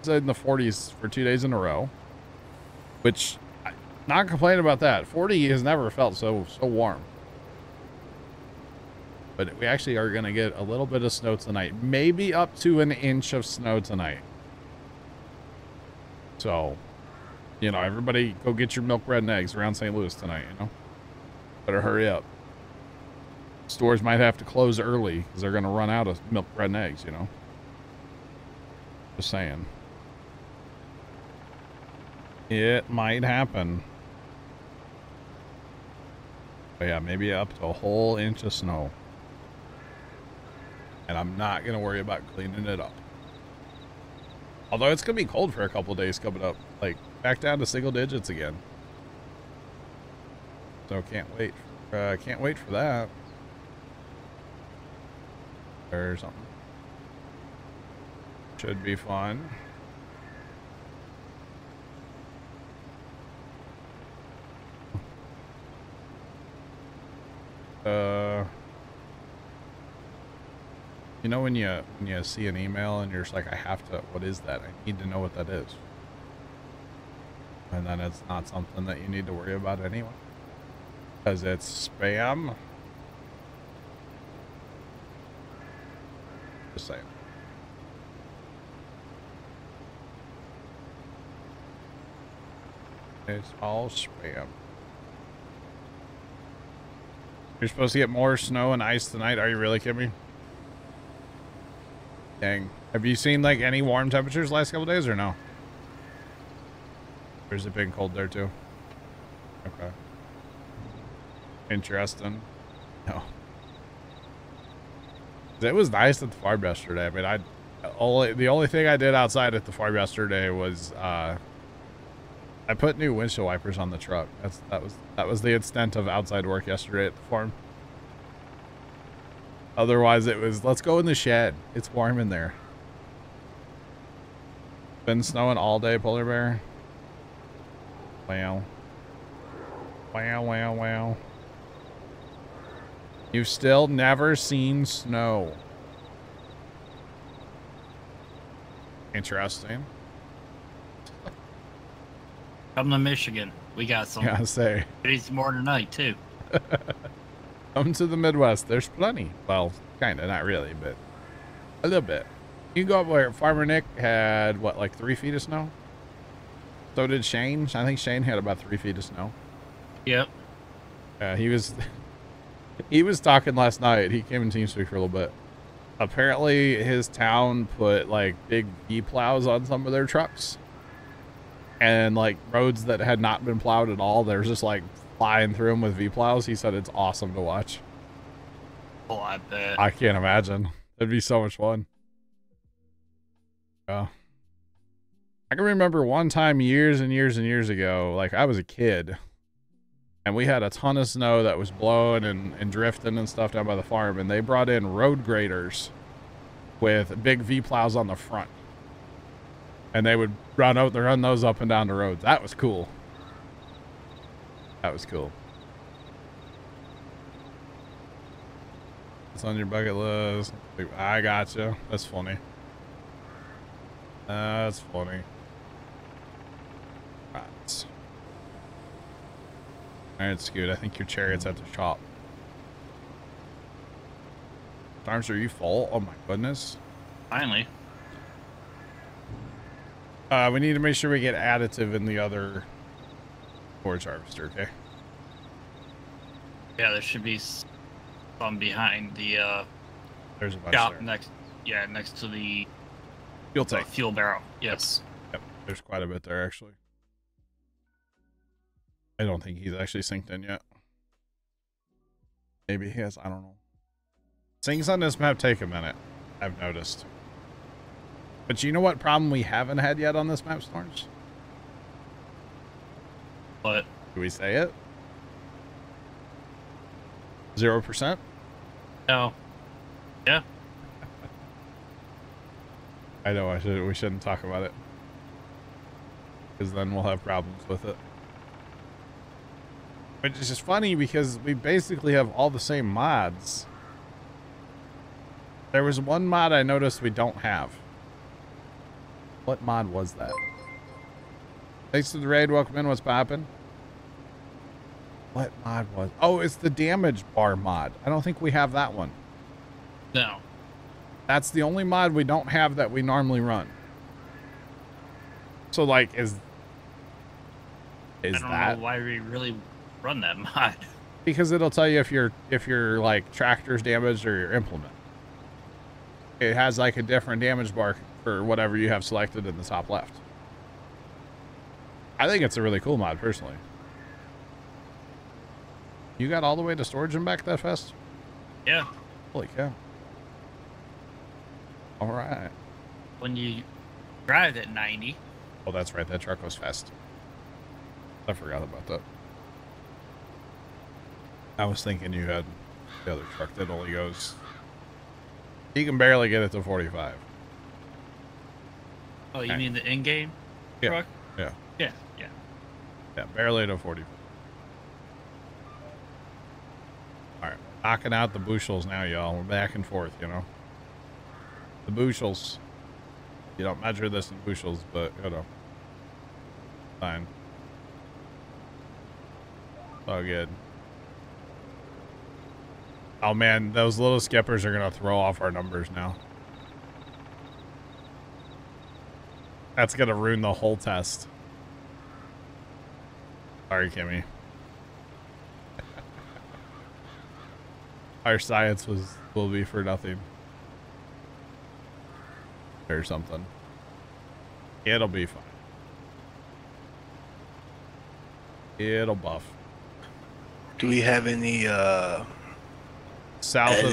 It's in the 40s for 2 days in a row, which I'm not complaining about that. 40 has never felt so warm. But we actually are going to get a little bit of snow tonight. Maybe up to an inch of snow tonight. So, you know, everybody go get your milk, bread, and eggs around St. Louis tonight, you know. Better hurry up. Stores might have to close early because they're going to run out of milk, bread, and eggs, you know. Just saying. It might happen. But yeah, maybe up to a whole inch of snow. And I'm not going to worry about cleaning it up. Although it's going to be cold for a couple of days coming up. Like, back down to single digits again. So, can't wait for that. Or something. Should be fun. You know when you see an email and you're just like, I have to, what is that? I need to know what that is. And then it's not something that you need to worry about anyway. Because it's spam. Just saying. It's all spam. You're supposed to get more snow and ice tonight. Are you really kidding me? Dang. Have you seen like any warm temperatures the last couple days or no? Or has it been cold there too? Okay. Interesting. No. It was nice at the farm yesterday. I mean, the only thing I did outside at the farm yesterday was I put new windshield wipers on the truck. That was the extent of outside work yesterday at the farm. Otherwise, it was, let's go in the shed. It's warm in there. Been snowing all day, polar bear. Wow. Wow, wow, wow. You've still never seen snow. Interesting. Come to Michigan. We got some. Yeah, I say. It's more tonight, too. Come to the Midwest. There's plenty. Well, kind of, not really, but a little bit. You go up where Farmer Nick had, what, like 3 feet of snow? So did Shane. I think Shane had about 3 feet of snow. Yep. He was talking last night. He came in TeamSpeak for a little bit. Apparently, his town put, like, big V-plows on some of their trucks. And, like, roads that had not been plowed at all, there's just, like, flying through them with V-plows. He said it's awesome to watch. Oh, I bet. I can't imagine. It'd be so much fun. Yeah. I can remember one time years and years and years ago, like, I was a kid. And we had a ton of snow that was blowing and drifting and stuff down by the farm. And they brought in road graders with big V-plows on the front. And they would run those up and down the road. That was cool. That was cool. It's on your bucket list. I gotcha. That's funny. That's funny. Right. Alright, Scoot, I think your chariot's at the shop. Arms, are you full? Oh my goodness. Finally. We need to make sure we get additive in the other forage harvester, okay? Yeah, there should be some behind the there's a bunch shop there. next to the fuel tank. Fuel barrel, yes. Yep, there's quite a bit there actually. I don't think he's actually synced in yet. Maybe he has, I don't know. Syncs on this map take a minute, I've noticed. But you know what problem we haven't had yet on this map, Storms? What? Do we say it? 0%? No. Yeah. I know, we shouldn't talk about it. Because then we'll have problems with it. Which is just funny because we basically have all the same mods. There was one mod I noticed we don't have. What mod was that? Thanks to the raid. Welcome in. What's poppin'? What mod was... Oh, it's the damage bar mod. I don't think we have that one. No. That's the only mod we don't have that we normally run. So, like, is that... I don't know why we really run that mod. Because it'll tell you if your like, tractor's damaged or your implement. It has, like, a different damage bar for whatever you have selected in the top left. I think it's a really cool mod, personally. You got all the way to storage and back that fast? Yeah. Holy cow. All right. When you drive at 90. Oh, that's right. That truck was fast. I forgot about that. I was thinking you had the other truck that only goes... You can barely get it to 45. Oh, you mean the in-game truck? Yeah. Yeah. Yeah. Yeah, barely to 45. Knocking out the bushels now, y'all. We're back and forth, you know. The bushels. You don't measure this in bushels, but, you know. Fine. Oh, good. Oh, man. Those little skippers are going to throw off our numbers now. That's going to ruin the whole test. Sorry, Kimmy. Our science will be for nothing. Or something. It'll be fine. It'll buff. Do we have any south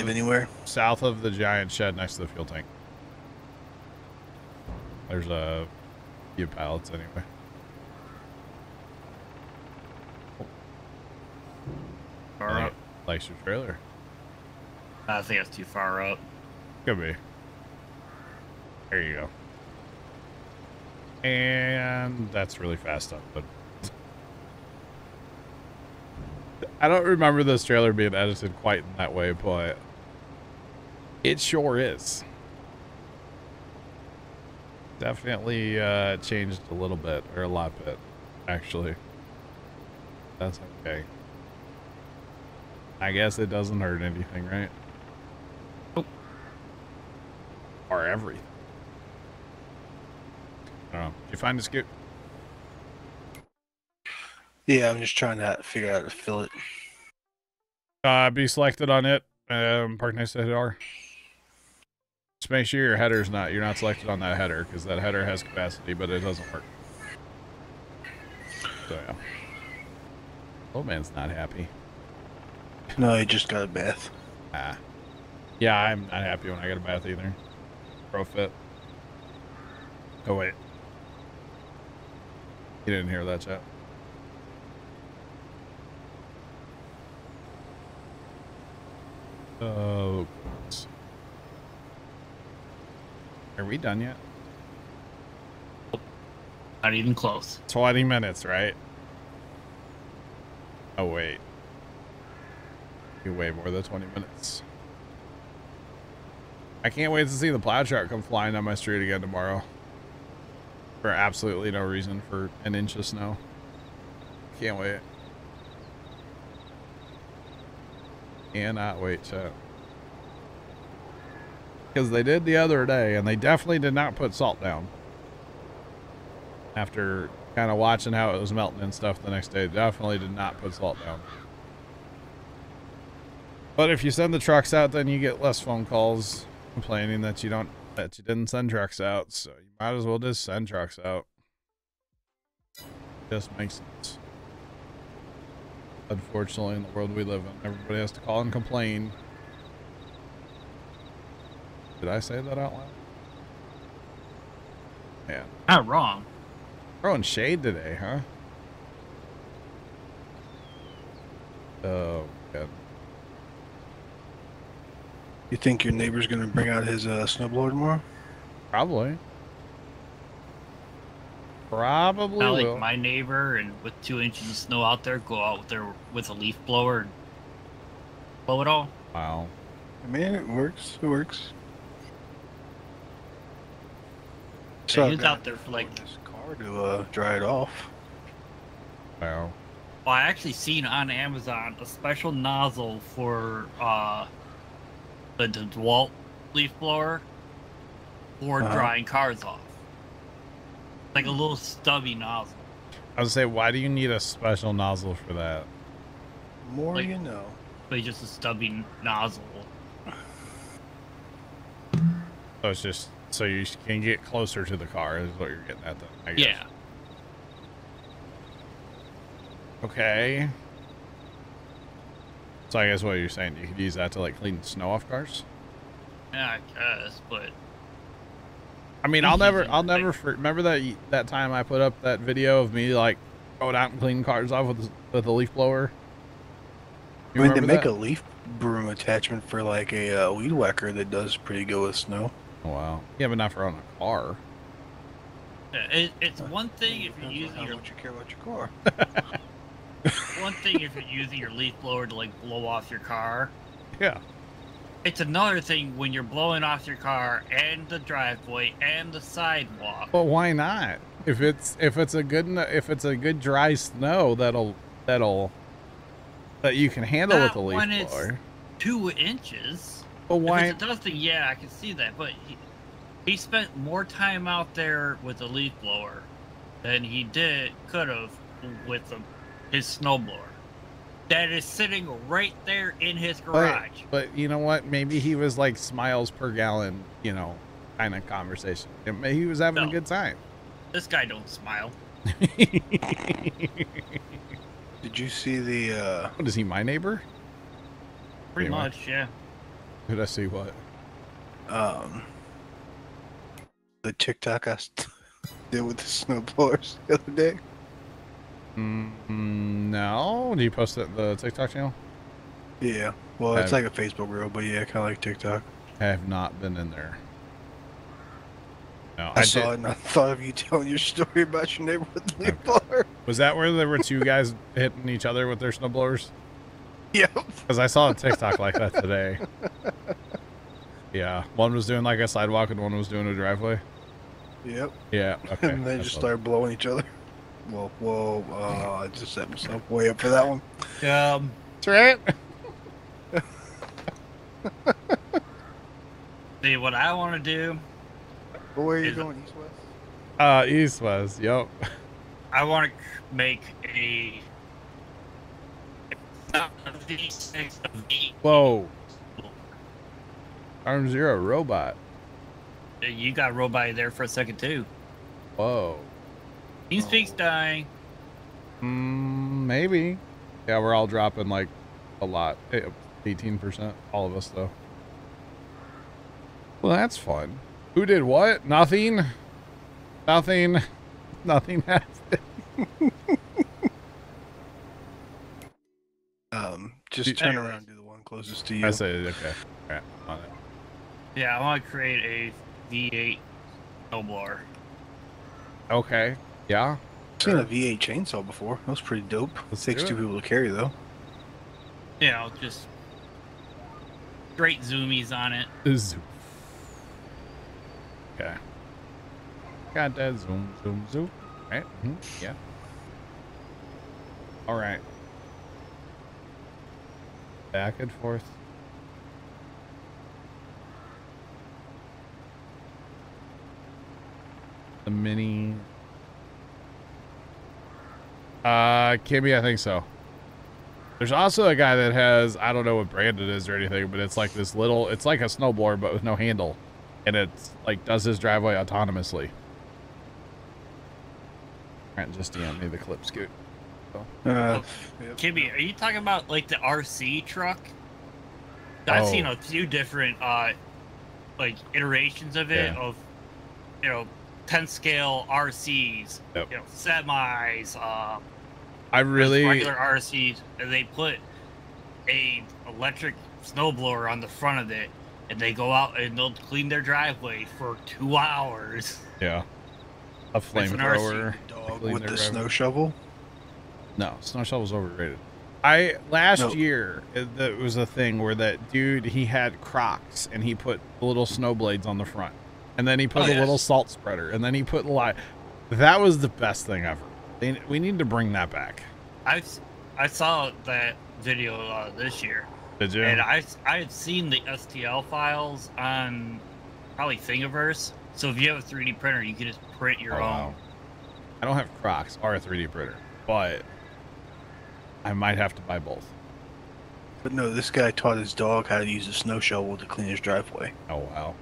of the giant shed next to the fuel tank? There's a few pallets anyway. Far up. Like your trailer. I think that's too far up. Could be. There you go. And that's really fast up, but I don't remember this trailer being edited quite in that way, but it sure is. Definitely changed a little bit, or a lot bit, actually. That's okay. I guess it doesn't hurt anything, right? Or everything. I don't know. Did you find the scoop? Yeah, I'm just trying to figure out how to fill it. Be selected on it. Park next to the header. Just make sure your header's not. You're not selected on that header because that header has capacity, but it doesn't work. So yeah. Old man's not happy. No, he just got a bath. Ah. Yeah, I'm not happy when I get a bath either. Profit. Oh, wait. You didn't hear that chat. Oh. Are we done yet? Not even close. 20 minutes, right? Oh, wait. You're way more than 20 minutes. I can't wait to see the plow truck come flying down my street again tomorrow. For absolutely no reason, for an inch of snow. Can't wait. Cannot wait, chat. Because they did the other day, and they definitely did not put salt down. After kind of watching how it was melting and stuff the next day, definitely did not put salt down. But if you send the trucks out, then you get less phone calls complaining that you didn't send trucks out, so you might as well just send trucks out. Just makes sense. Unfortunately, in the world we live in, everybody has to call and complain. Did I say that out loud? Yeah. Not wrong. Throwing shade today, huh? Oh god. You think your neighbor's gonna bring out his snowblower tomorrow? Probably. Probably. Not like my neighbor, and with 2 inches of snow out there, go out with their with a leaf blower and blow it all. Wow. I mean, it works. It works. So he's out there for like this car to dry it off. Wow. Well, I actually seen on Amazon a special nozzle for the DeWalt leaf blower for drying cars off. Like a little stubby nozzle. I would say, why do you need a special nozzle for that? More like, you know. But just a stubby nozzle. So it's just so you can get closer to the car is what you're getting at then, I guess. Yeah. Okay. So I guess what you're saying, you could use that to like clean snow off cars? Yeah, I guess, but I mean, I'll never remember that time I put up that video of me like going out and cleaning cars off with a leaf blower. When they make a leaf broom attachment for like a weed whacker that does pretty good with snow. Oh, wow. Yeah, but not for on a car. It's one thing if you're using your. Don't you care about your car? One thing if you're using your leaf blower to like blow off your car. Yeah. It's another thing when you're blowing off your car and the driveway and the sidewalk. But why not? If it's a good dry snow that you can handle with a leaf blower. 2 inches. But why? If it's a dusting, yeah, I can see that. But he spent more time out there with a leaf blower than he could have with his snow blower. That is sitting right there in his garage. But you know what? Maybe he was like miles per gallon, you know, kind of conversation. He was having a good time. This guy don't smile. Did you see the? What is he? My neighbor? Pretty much, yeah. Did I see what? The TikTok I did with the snowblowers the other day. No. Do you post it the TikTok channel? Yeah. Well, it's like a Facebook reel, but yeah, kind of like TikTok. I have not been in there. No, I saw it and I thought of you telling your story about your neighbor with the leaf blower. Was that where there were two guys hitting each other with their snowblowers? Yep. Because I saw a TikTok like that today. Yeah. One was doing like a sidewalk and one was doing a driveway. Yep. Yeah. Okay. And they just started blowing each other. Well, whoa, I just set myself way up for that one. That's right. See, what I want to do. Where are you going, East West? East West, yep. I want to make a. Whoa. Arms, you're a robot. You got robot there for a second, too. Whoa. He speaks dying. Maybe. Yeah, we're all dropping like a lot. 18%. All of us, though. Well, that's fun. Who did what? Nothing. Nothing. Nothing happened. Just turn around and do the one closest to you. I say, okay. All right, I'm on it. Yeah, I want to create a V8 snowblower. Okay. Yeah. I've seen a V8 chainsaw before. That was pretty dope. It takes two people to carry, though. Yeah, I'll just great zoomies on it. Zoom. Okay. Got that zoom, zoom, zoom. All right. Mm-hmm. Yeah. All right. Back and forth. The mini. Kimmy, I think so. There's also a guy that has, I don't know what brand it is or anything, but it's like this little, it's like a snowblower, but with no handle. And it's like, does his driveway autonomously. All right, just DM me the clip, Scoot. Kimmy, are you talking about like the RC truck? I've seen a few different, like iterations of it, of, you know, 10-scale RCs, you know, semis, I really regular RCs, and they put a electric snowblower on the front of it, and they go out and they'll clean their driveway for 2 hours. Yeah, a flamethrower with the snow shovel. No, snow shovel's overrated. Last year it was a thing where that dude, he had Crocs and he put little snow blades on the front. And then he put a little salt spreader. And then he put that was the best thing ever. We need to bring that back. I saw that video this year. Did you? And I had seen the STL files on probably Thingiverse. So if you have a 3D printer, you can just print your own. Wow. I don't have Crocs or a 3D printer, but I might have to buy both. But no, this guy taught his dog how to use a snow shovel to clean his driveway. Oh, wow.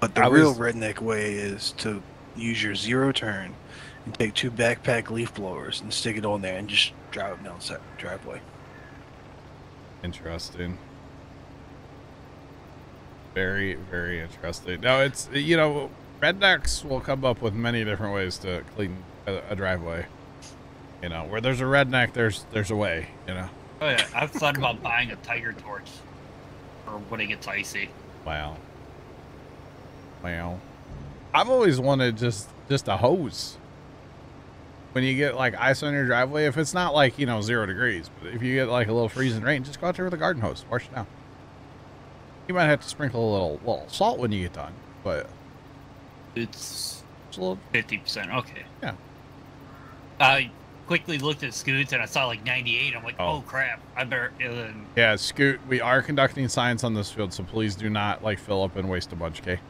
But the real redneck way is to use your zero turn and take two backpack leaf blowers and stick it on there and just drive it down the driveway. Interesting. Very, very interesting. Now, it's, you know, rednecks will come up with many different ways to clean a driveway. You know, where there's a redneck, there's a way, you know. Oh, yeah. I've thought about buying a tiger torch for when it gets icy. Wow. Wow. I've always wanted just a hose. When you get, like, ice on your driveway, if it's not, like, you know, 0 degrees, but if you get, like, a little freezing rain, just go out there with a garden hose. Wash it down. You might have to sprinkle a little salt when you get done, but... It's a little... 50%, okay. Yeah. I quickly looked at Scoot's and I saw, like, 98. I'm like, oh crap. I better... Yeah, Scoot, we are conducting science on this field, so please do not, like, fill up and waste a bunch, okay?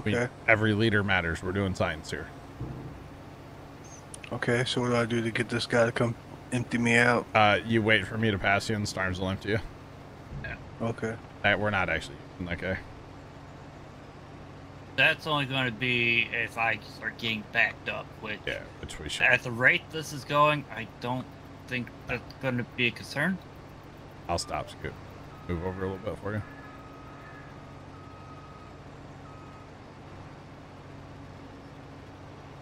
Okay. Every liter matters. We're doing science here. Okay, so what do I do to get this guy to come empty me out? You wait for me to pass you and the storms will empty you. Yeah. Okay. We're not actually using that guy. That's only going to be if I start getting backed up, which, yeah, which we should. At the rate this is going, I don't think that's going to be a concern. I'll stop, Scoot. Move over a little bit for you.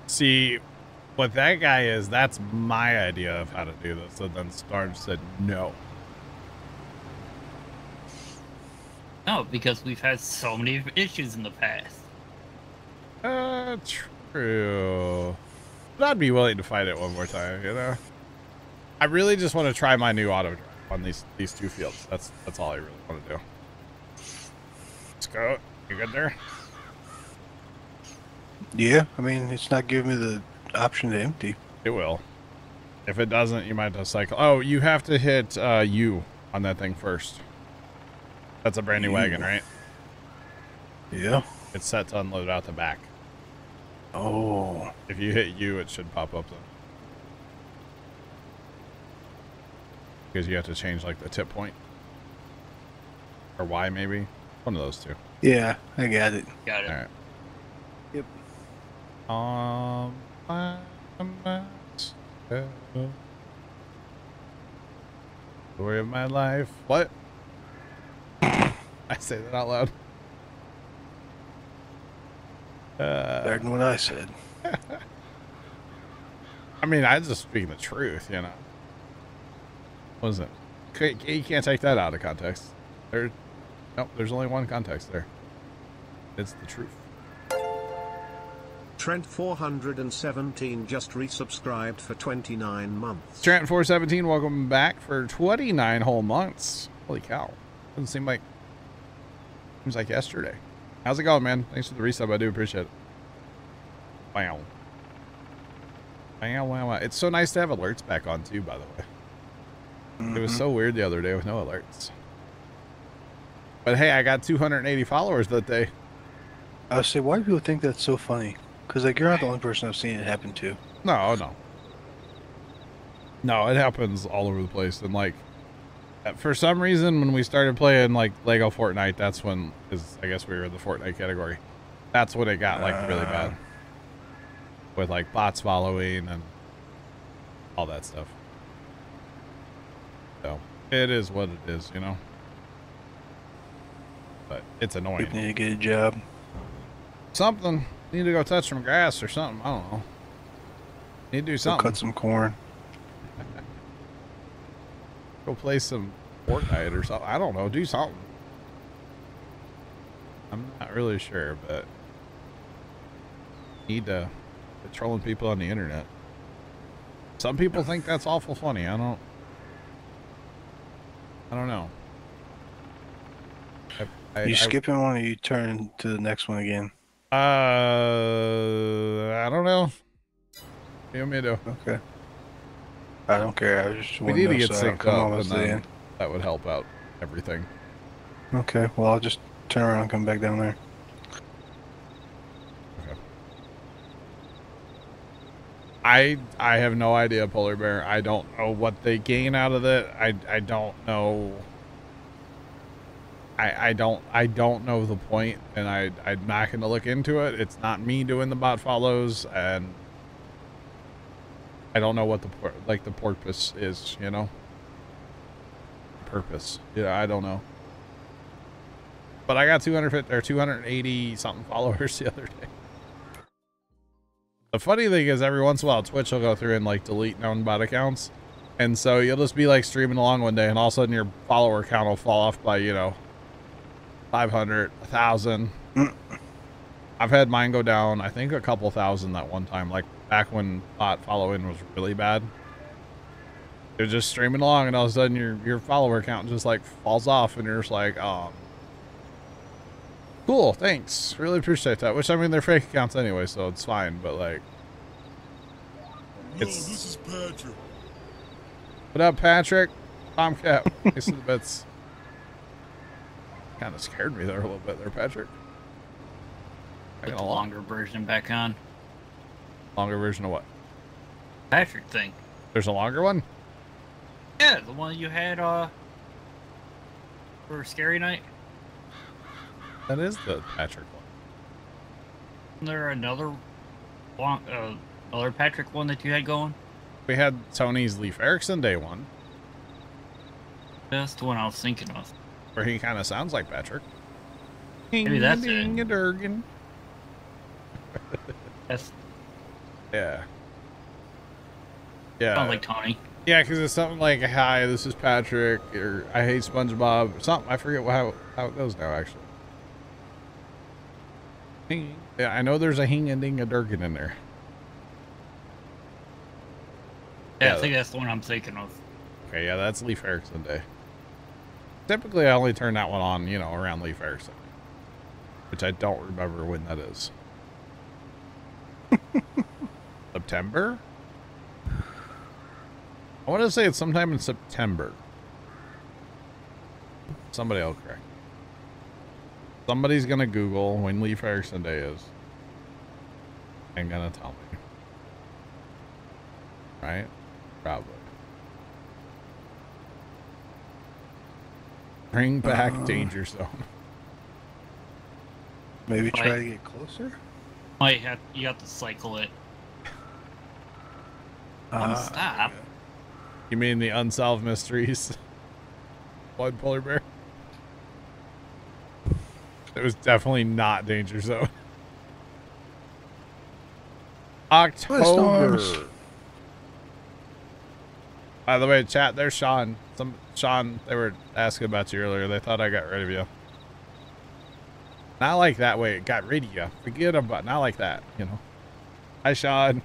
See, what that guy is, that's my idea of how to do this. So then Storm said no. No, because we've had so many issues in the past. True. But I'd be willing to fight it one more time, you know? I really just want to try my new auto drive on these two fields. That's all I really want to do. Let's go. You good there? Yeah, I mean, it's not giving me the option to empty. It will. If it doesn't, you might have to cycle. Oh, you have to hit U on that thing first. That's a brand new wagon, right? Yeah. It's set to unload out the back. Oh. If you hit U, it should pop up then. Because you have to change, like, the tip point. Or Y, maybe. One of those two. Yeah, I got it. Got it. All right. Yep. Story of my life. What? I say that out loud. Better than what I said. I mean, I just speak the truth, you know. What is it? You can't take that out of context. Nope, there's only one context there. It's the truth. Trent 417 just resubscribed for 29 months. Trent 417, welcome back for 29 whole months. Holy cow! Doesn't seem like it was like yesterday. How's it going, man? Thanks for the resub. I do appreciate it. Wow. Wow, wow, wow. It's so nice to have alerts back on too, by the way. Mm-hmm. It was so weird the other day with no alerts. But hey, I got 280 followers that day. I say, why do people think that's so funny? Because, like, you're not the only person I've seen it happen to. No, no. No, it happens all over the place. And, like, for some reason, when we started playing, like, Lego Fortnite, that's when, because I guess we were in the Fortnite category, that's when it got, like, really bad. With, like, bots following and all that stuff. So, it is what it is, you know? But it's annoying. You need to get a job. Something. Need to go touch some grass or something. I don't know. Need to do something. Go cut some corn. Go play some Fortnite or something. I don't know. Do something. I'm not really sure, but need to be trolling people on the internet. Some people think that's awful funny. I don't know. You skipping one or you turn to the next one again? I don't know. You want me to? Okay. I don't care. I just want to get synced up. That would help out everything. Okay. Well, I'll just turn around and come back down there. Okay. I have no idea, Polar Bear. I don't know what they gain out of it. I don't know. I don't know the point, and I'm not going to look into it. It's not me doing the bot follows, and I don't know what the purpose is, you know? Purpose. Yeah, I don't know. But I got 280 something followers the other day. The funny thing is, every once in a while Twitch will go through and like delete known bot accounts. And so you'll just be like streaming along one day and all of a sudden your follower count will fall off by, you know, 500, 1,000. I've had mine go down, I think, a couple thousand that one time, like back when bot follow-in was really bad. They're just streaming along and all of a sudden your follower count just like falls off and you're just like, cool, thanks. Really appreciate that. Which, I mean, they're fake accounts anyway, so it's fine, but like... It's... This is Patrick. What up, Patrick? Tomcat. Nice to the bits. Kind of scared me there a little bit there, Patrick. Put the longer version back on. Longer version of what? Patrick thing. There's a longer one? Yeah, the one you had for Scary Night. That is the Patrick one. Isn't there another Patrick one that you had going? We had Tony's Leif Erikson day one. That's the one I was thinking of. Where he kind of sounds like Patrick. Maybe that's it. That's... Yeah. Yeah. Sounds like Tony. Yeah, because it's something like, hi, this is Patrick, or I hate SpongeBob, or something. I forget how it goes now, actually. Yeah, I know there's a hing-a-ding-a-durkin in there. Yeah, I think that's the one I'm thinking of. Okay, yeah, that's Leif Erikson Day. Typically, I only turn that one on, you know, around Leif Erikson, which I don't remember when that is. September? I want to say it's sometime in September. Somebody will correct me. Somebody's going to Google when Leif Erikson Day is and going to tell me. Right? Probably. Bring back Danger Zone. Maybe try to get closer? You have to cycle it. Stop. You mean the Unsolved Mysteries? Blood Polar Bear? It was definitely not Danger Zone. October. By the way, chat, there's Sean. Sean, they were asking about you earlier. They thought I got rid of you. Not like that way. It got rid of you. Forget about. Not like that, you know. Hi, Sean.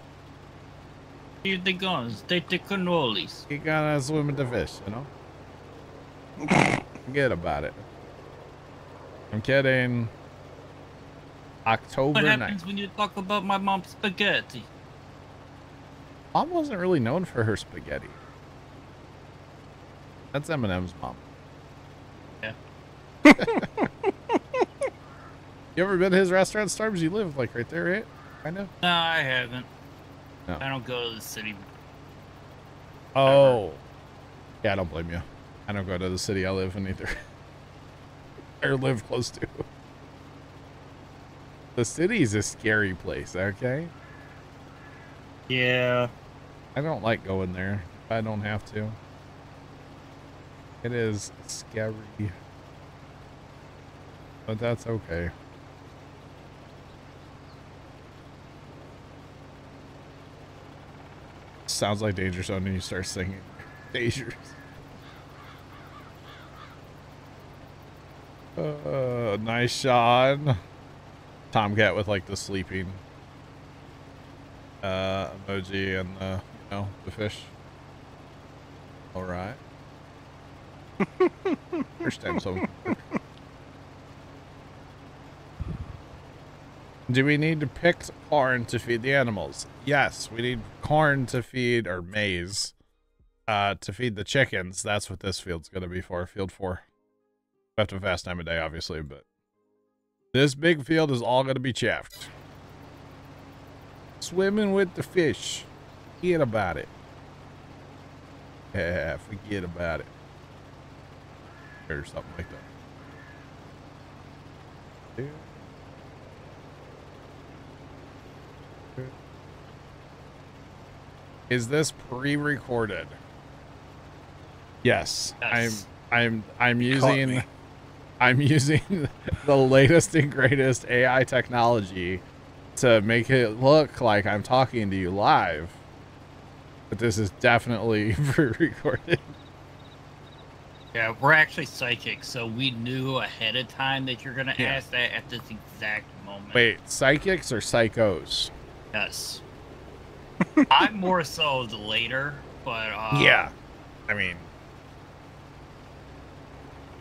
Here they go. Take the cannolis. You gotta swim with the fish, you know. Forget about it. I'm kidding. October 9th. What happens when you talk about my mom's spaghetti? Mom wasn't really known for her spaghetti. That's Eminem's mom. Yeah. You ever been to his restaurant, Starbs? You live like right there, right? Kind of? No, I haven't. No. I don't go to the city. Oh. Ever. Yeah, I don't blame you. I don't go to the city I live in either. Or live close to. The city's a scary place, okay? Yeah. I don't like going there. I don't have to. It is scary. But that's okay. Sounds like Danger Zone and you start singing. Danger. Nice shot. Tomcat with like the sleeping emoji and the, you know, the fish. All right. First time so. Do we need to pick corn to feed the animals? Yes, we need corn to feed, or maize, to feed the chickens. That's what this field's going to be for, field 4. We have to fast time of day, obviously, but this big field is all going to be chaffed. Swimming with the fish. Forget about it. Yeah, forget about it. Or something like that. Dude. Is this pre-recorded? Yes. Nice. I'm using the latest and greatest AI technology to make it look like I'm talking to you live. But this is definitely pre-recorded. Yeah, we're actually psychic, so we knew ahead of time that you're going to ask that at this exact moment. Wait, psychics or psychos? Yes. I'm more so the later, but... yeah, I mean...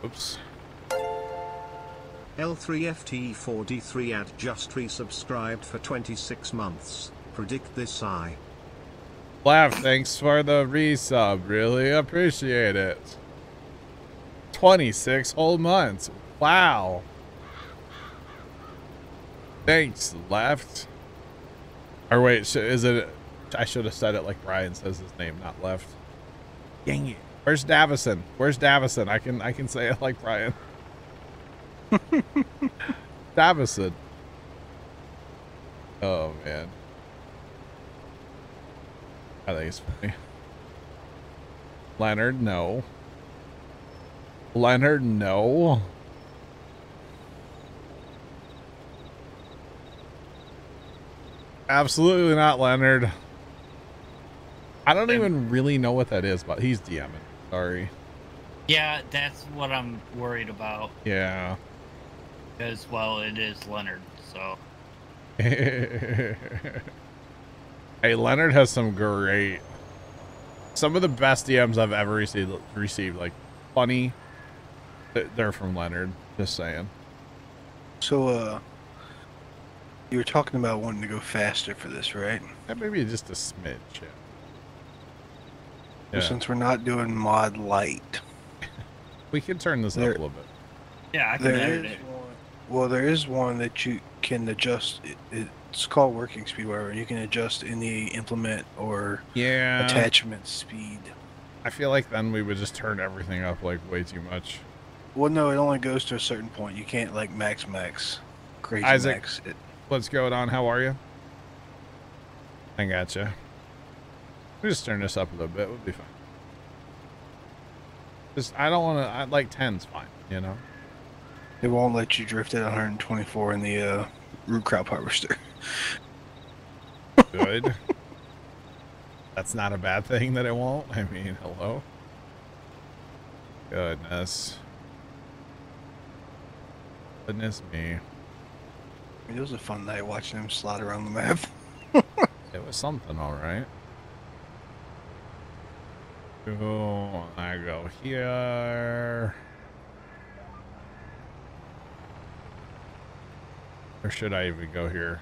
Oops. L3FT4D3 ad just resubscribed for 26 months. Predict this I. Laugh, thanks for the resub. Really appreciate it. 26 whole months. Wow. Thanks, Left. Or wait, is it... I should have said it like Brian says his name, not Left. Dang it. Where's Davison? Where's Davison? I can say it like Brian. Davison. Oh, man. I think it's funny. Leonard, no. Leonard, no. Absolutely not, Leonard. I don't even really know what that is, but he's DMing. Sorry. Yeah, that's what I'm worried about. Yeah. Because, well, it is Leonard, so. Hey, Leonard has some great... Some of the best DMs I've ever received, like, funny... They're from Leonard, just saying. So, you were talking about wanting to go faster for this, right? That may be just a smidge. Yeah. Well, since we're not doing mod light. We can turn this up a little bit. Yeah, I can edit it. Well, there is one that you can adjust. It's called working speed, whatever. You can adjust in the implement or attachment speed. I feel like then we would just turn everything up like way too much. Well, no, it only goes to a certain point. You can't, like, max. Crazy Isaac, max it. What's going on? How are you? I gotcha. We'll just turn this up a little bit. We'll be fine. Just, I don't want to, I like 10's fine, you know? It won't let you drift at 124 in the root crop harvester. Good. That's not a bad thing that it won't. I mean, hello? Goodness. Goodness me. It was a fun night watching him slide around the map. It was something, all right. Oh, I go here. Or should I even go here?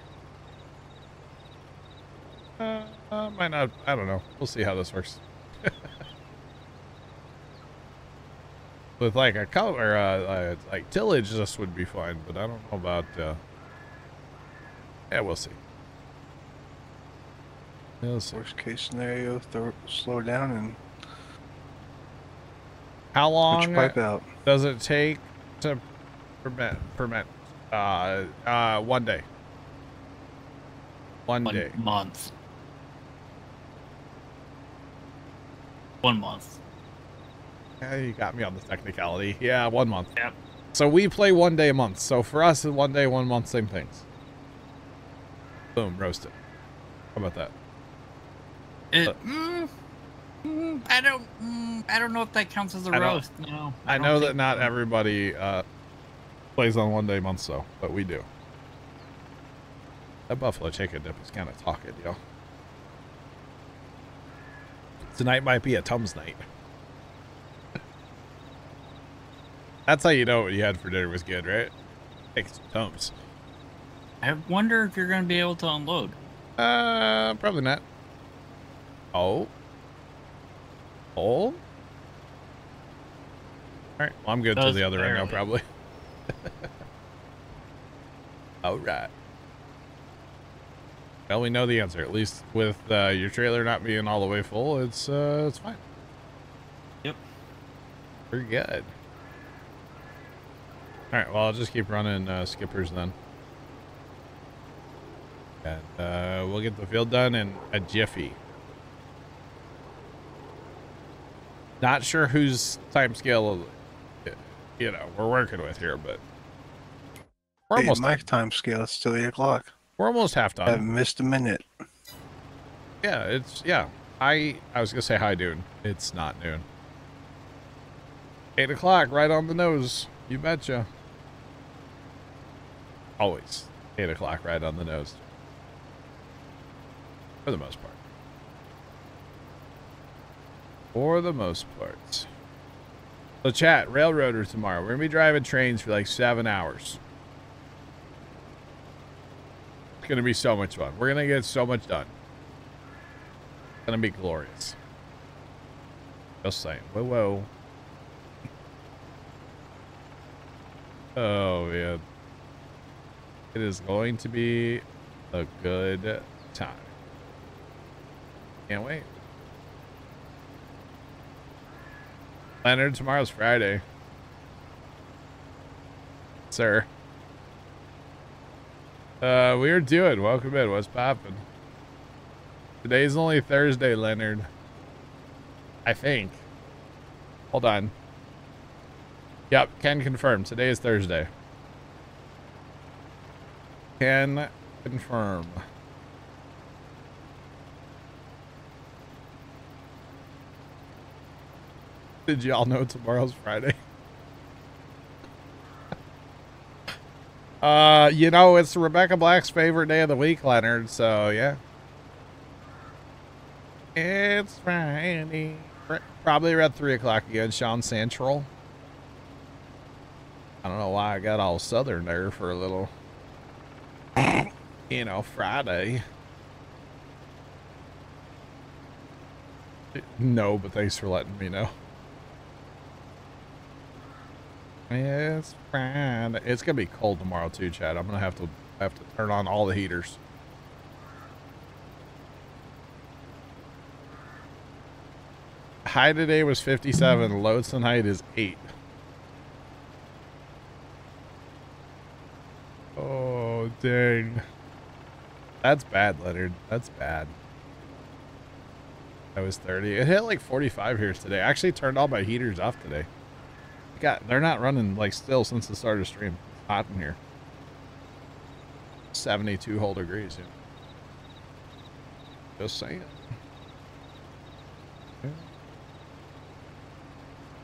Might not. I don't know. We'll see how this works. With like a color, like tillage, this would be fine, but I don't know about. Yeah, we'll see. We'll see. Worst case scenario, slow down and. How long pipe out. Does it take to permit? One day. One day. Month. 1 month. Yeah, you got me on the technicality. Yeah, 1 month. Yep. So we play 1 day a month. So for us, 1 day, 1 month, same things. Boom, roasted. How about that? I don't know if that counts as a roast. No, I know that not everybody plays on 1 day months, so, but we do. That buffalo chicken dip is kind of talking, yo. Tonight might be a Tums night. That's how you know what you had for dinner was good, right? Take some Tums. I wonder if you're going to be able to unload. Probably not. Oh. Oh. All right, well, I'm good to the other end now, probably. All right. Well, we know the answer. At least with your trailer not being all the way full, it's fine. Yep. We're good. All right. Well, I'll just keep running skippers then, and we'll get the field done in a jiffy. Not sure whose time scale, you know, we're working with here, but we're almost my time scale. It's still 8 o'clock. We're almost half done. I've missed a minute. Yeah, it's I was gonna say hi, dude. It's not noon. 8 o'clock, right on the nose. You betcha. Always 8 o'clock, right on the nose. For the most part. For the most part. So chat, Railroader tomorrow. We're gonna be driving trains for like 7 hours. Gonna be so much fun. We're gonna get so much done. It's gonna be glorious. Just saying. Whoa, whoa. Oh man, it is going to be a good time. Can't wait. Leonard, tomorrow's Friday, sir. We're doing. Welcome in. What's poppin'? Today's only Thursday, Leonard. I think. Hold on. Yep, can confirm. Today is Thursday. Can confirm. Did y'all know tomorrow's Friday? You know, it's Rebecca Black's favorite day of the week, Leonard, so yeah. It's Friday. Probably around 3 o'clock again, Sean Central. I don't know why I got all southern there for a little, you know, Friday. No, but thanks for letting me know. It's fine. It's gonna be cold tomorrow too, Chad. I'm gonna have to turn on all the heaters. High today was 57. Low tonight is 8. Oh dang. That's bad, Leonard. That's bad. That was 30. It hit like 45 here today. I actually turned all my heaters off today. God, they're not running like still since the start of stream. It's hot in here. 72 whole degrees. Yeah. Just saying. Yeah.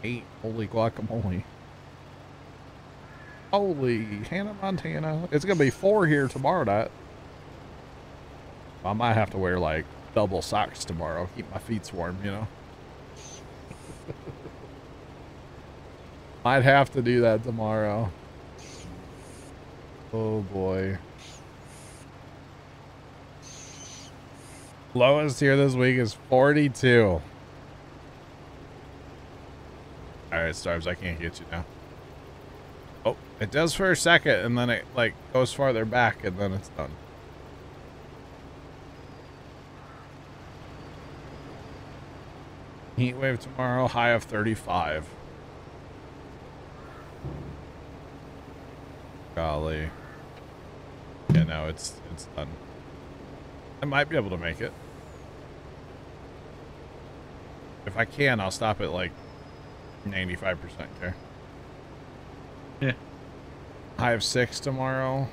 8. Holy guacamole. Holy Hannah Montana. It's going to be 4 here tomorrow night. I might have to wear like double socks tomorrow. Keep my feet warm, you know. I'd have to do that tomorrow. Oh boy. Lowest here this week is 42. Alright, Starbs, I can't get you now. Oh, it does for a second and then it like goes farther back and then it's done. Heat wave tomorrow, high of 35. Golly. Yeah, no, it's done. I might be able to make it. If I can, I'll stop at like 95% there. Yeah. High of 6 tomorrow.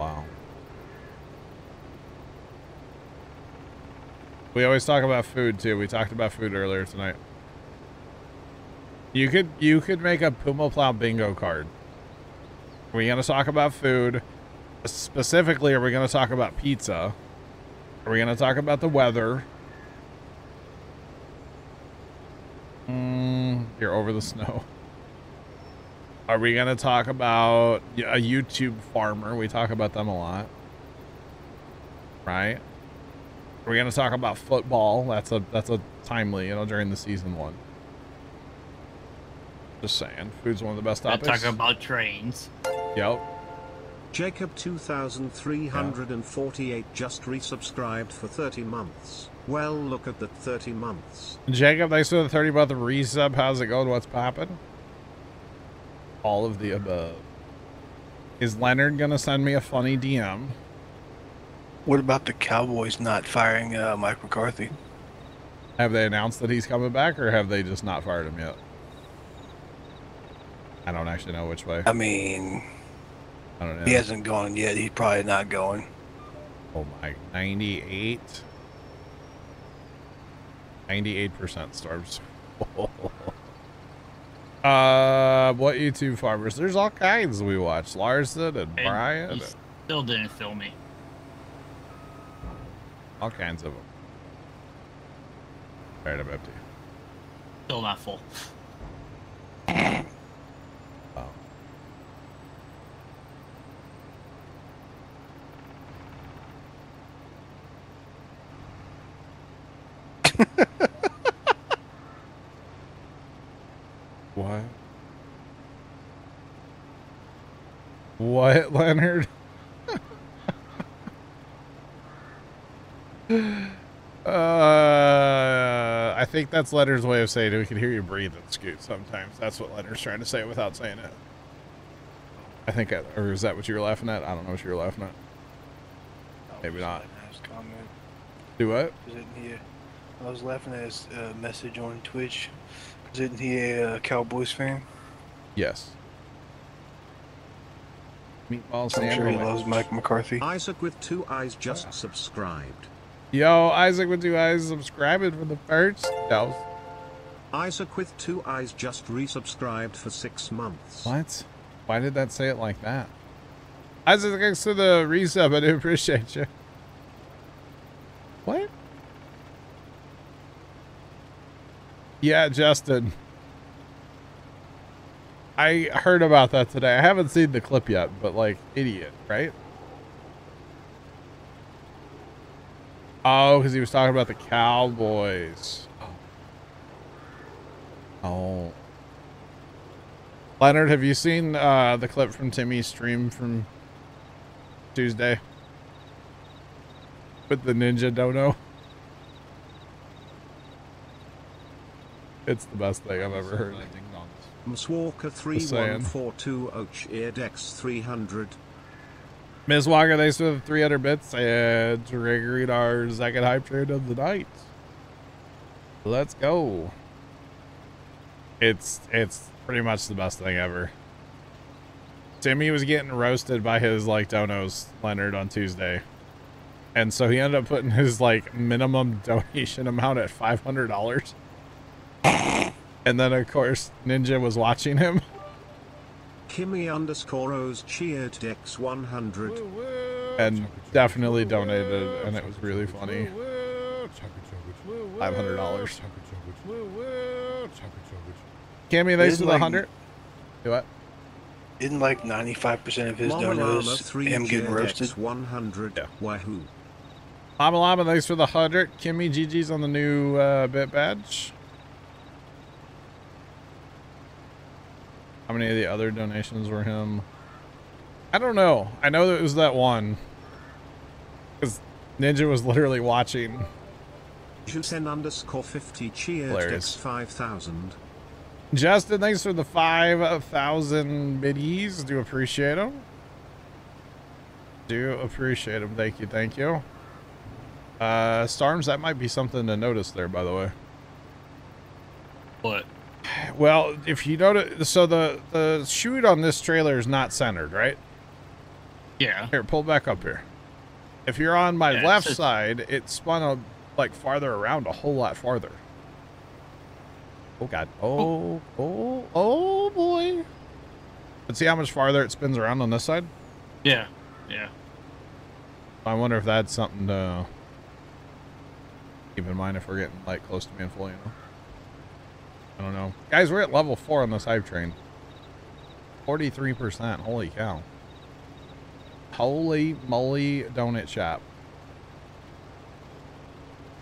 Wow. We always talk about food too. We talked about food earlier tonight. You could make a Pumble Plow bingo card. Are we gonna talk about food? Specifically, are we gonna talk about pizza? Are we gonna talk about the weather? You're over the snow. Are we going to talk about a YouTube farmer? We talk about them a lot, right? Are we going to talk about football? That's a timely, during the season one. Just saying, food's one of the best topics. Talking about trains. Yep. Jacob 2348 just resubscribed for 30 months. Well, look at the 30 months. Jacob, thanks for the 30-month resub. How's it going? What's poppin'? All of the above. Is Leonard going to send me a funny DM? What about the Cowboys not firing Mike McCarthy? Have they announced that he's coming back, or have they just not fired him yet? I don't actually know which way. I mean, I don't know. He hasn't gone yet. He's probably not going. Oh my, 98. 98% storms. What YouTube farmers? There's all kinds we watch. Larson and Brian. He still didn't film me. All kinds of them. All right, I'm empty. Still not full. What? What, Leonard? I think that's Leonard's way of saying it. We can hear you breathing, Scoot, sometimes. That's what Leonard's trying to say without saying it. I think, or is that what you were laughing at? I don't know what you were laughing at. Maybe not. Do what? I was laughing at his message on Twitch. Isn't he a Cowboys fan? Yes. Meatballs. I'm sure he loves Mike McCarthy. Isaac with two eyes just subscribed. Yo, Isaac with two eyes subscribing for the first. Isaac with two eyes just resubscribed for 6 months. What? Why did that say it like that? Isaac, thanks for the resub. I do appreciate you. What? Yeah, Justin. I heard about that today. I haven't seen the clip yet, but like, idiot, right? Oh, because he was talking about the Cowboys. Oh. Leonard, have you seen the clip from Timmy's stream from Tuesday? With the Ninja Dono? It's the best thing I've ever heard. Mswalker 3142 Och Eardex 300. Ms. Walker, thanks for the 300 bits and triggering our second hype train of the night. Let's go. It's pretty much the best thing ever. Timmy was getting roasted by his like donos, Leonard, on Tuesday. And so he ended up putting his like minimum donation amount at $500. And then, of course, Ninja was watching him. Kimmy underscore O's cheered Dex 100. And definitely donated, and it was really funny. $500. Kimmy, thanks for the 100. Do what? Isn't like 95% of his donos him getting roasted? $100. Yeah. Wahoo. Lama Lama, thanks for the 100. Kimmy, GG's on the new bit badge. How many of the other donations were him? I don't know. I know that it was that one. Because Ninja was literally watching. Justin underscore 50 cheered gets 5,000. Justin, thanks for the 5,000 biddies. Do appreciate them. Do appreciate them. Thank you. Thank you. Starms, that might be something to notice there, by the way. What? Well, if you notice, so the chute on this trailer is not centered, right? Yeah. Here, pull back up here. If you're on my left side, it spun like farther around, a whole lot farther. Oh God. Oh boy. But see how much farther it spins around on this side? Yeah. Yeah. I wonder if that's something to keep in mind if we're getting like close to being full, you know? I don't know. Guys, we're at level 4 on this hype train. 43%. Holy cow. Holy moly donut shop.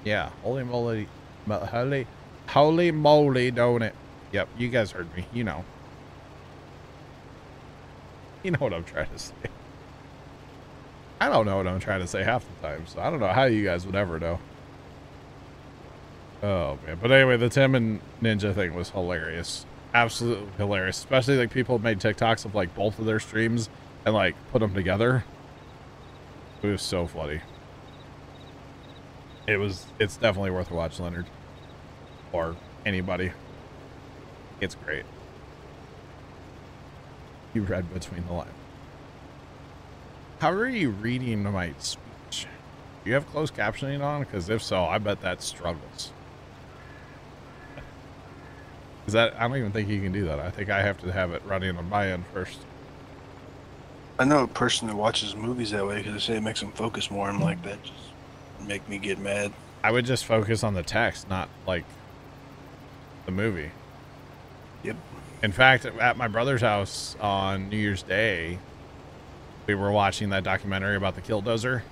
Yeah, holy moly donut. Yep, you guys heard me. You know. You know what I'm trying to say. I don't know what I'm trying to say half the time, so I don't know how you guys would ever know. Oh man, but anyway, the Tim and Ninja thing was hilarious. Absolutely hilarious, especially like people made TikToks of like both of their streams and like put them together. It was so funny. It was, it's definitely worth a watch, Leonard, or anybody. It's great. You read between the lines. How are you reading my speech? Do you have closed captioning on? Because if so, I bet that struggles. Is that, I don't even think you can do that. I think I have to have it running on my end first. I know a person that watches movies that way because they say it makes them focus more. I'm like, that just make me get mad. I would just focus on the text, not like the movie. Yep. In fact, at my brother's house on New Year's Day, we were watching that documentary about the Killdozer,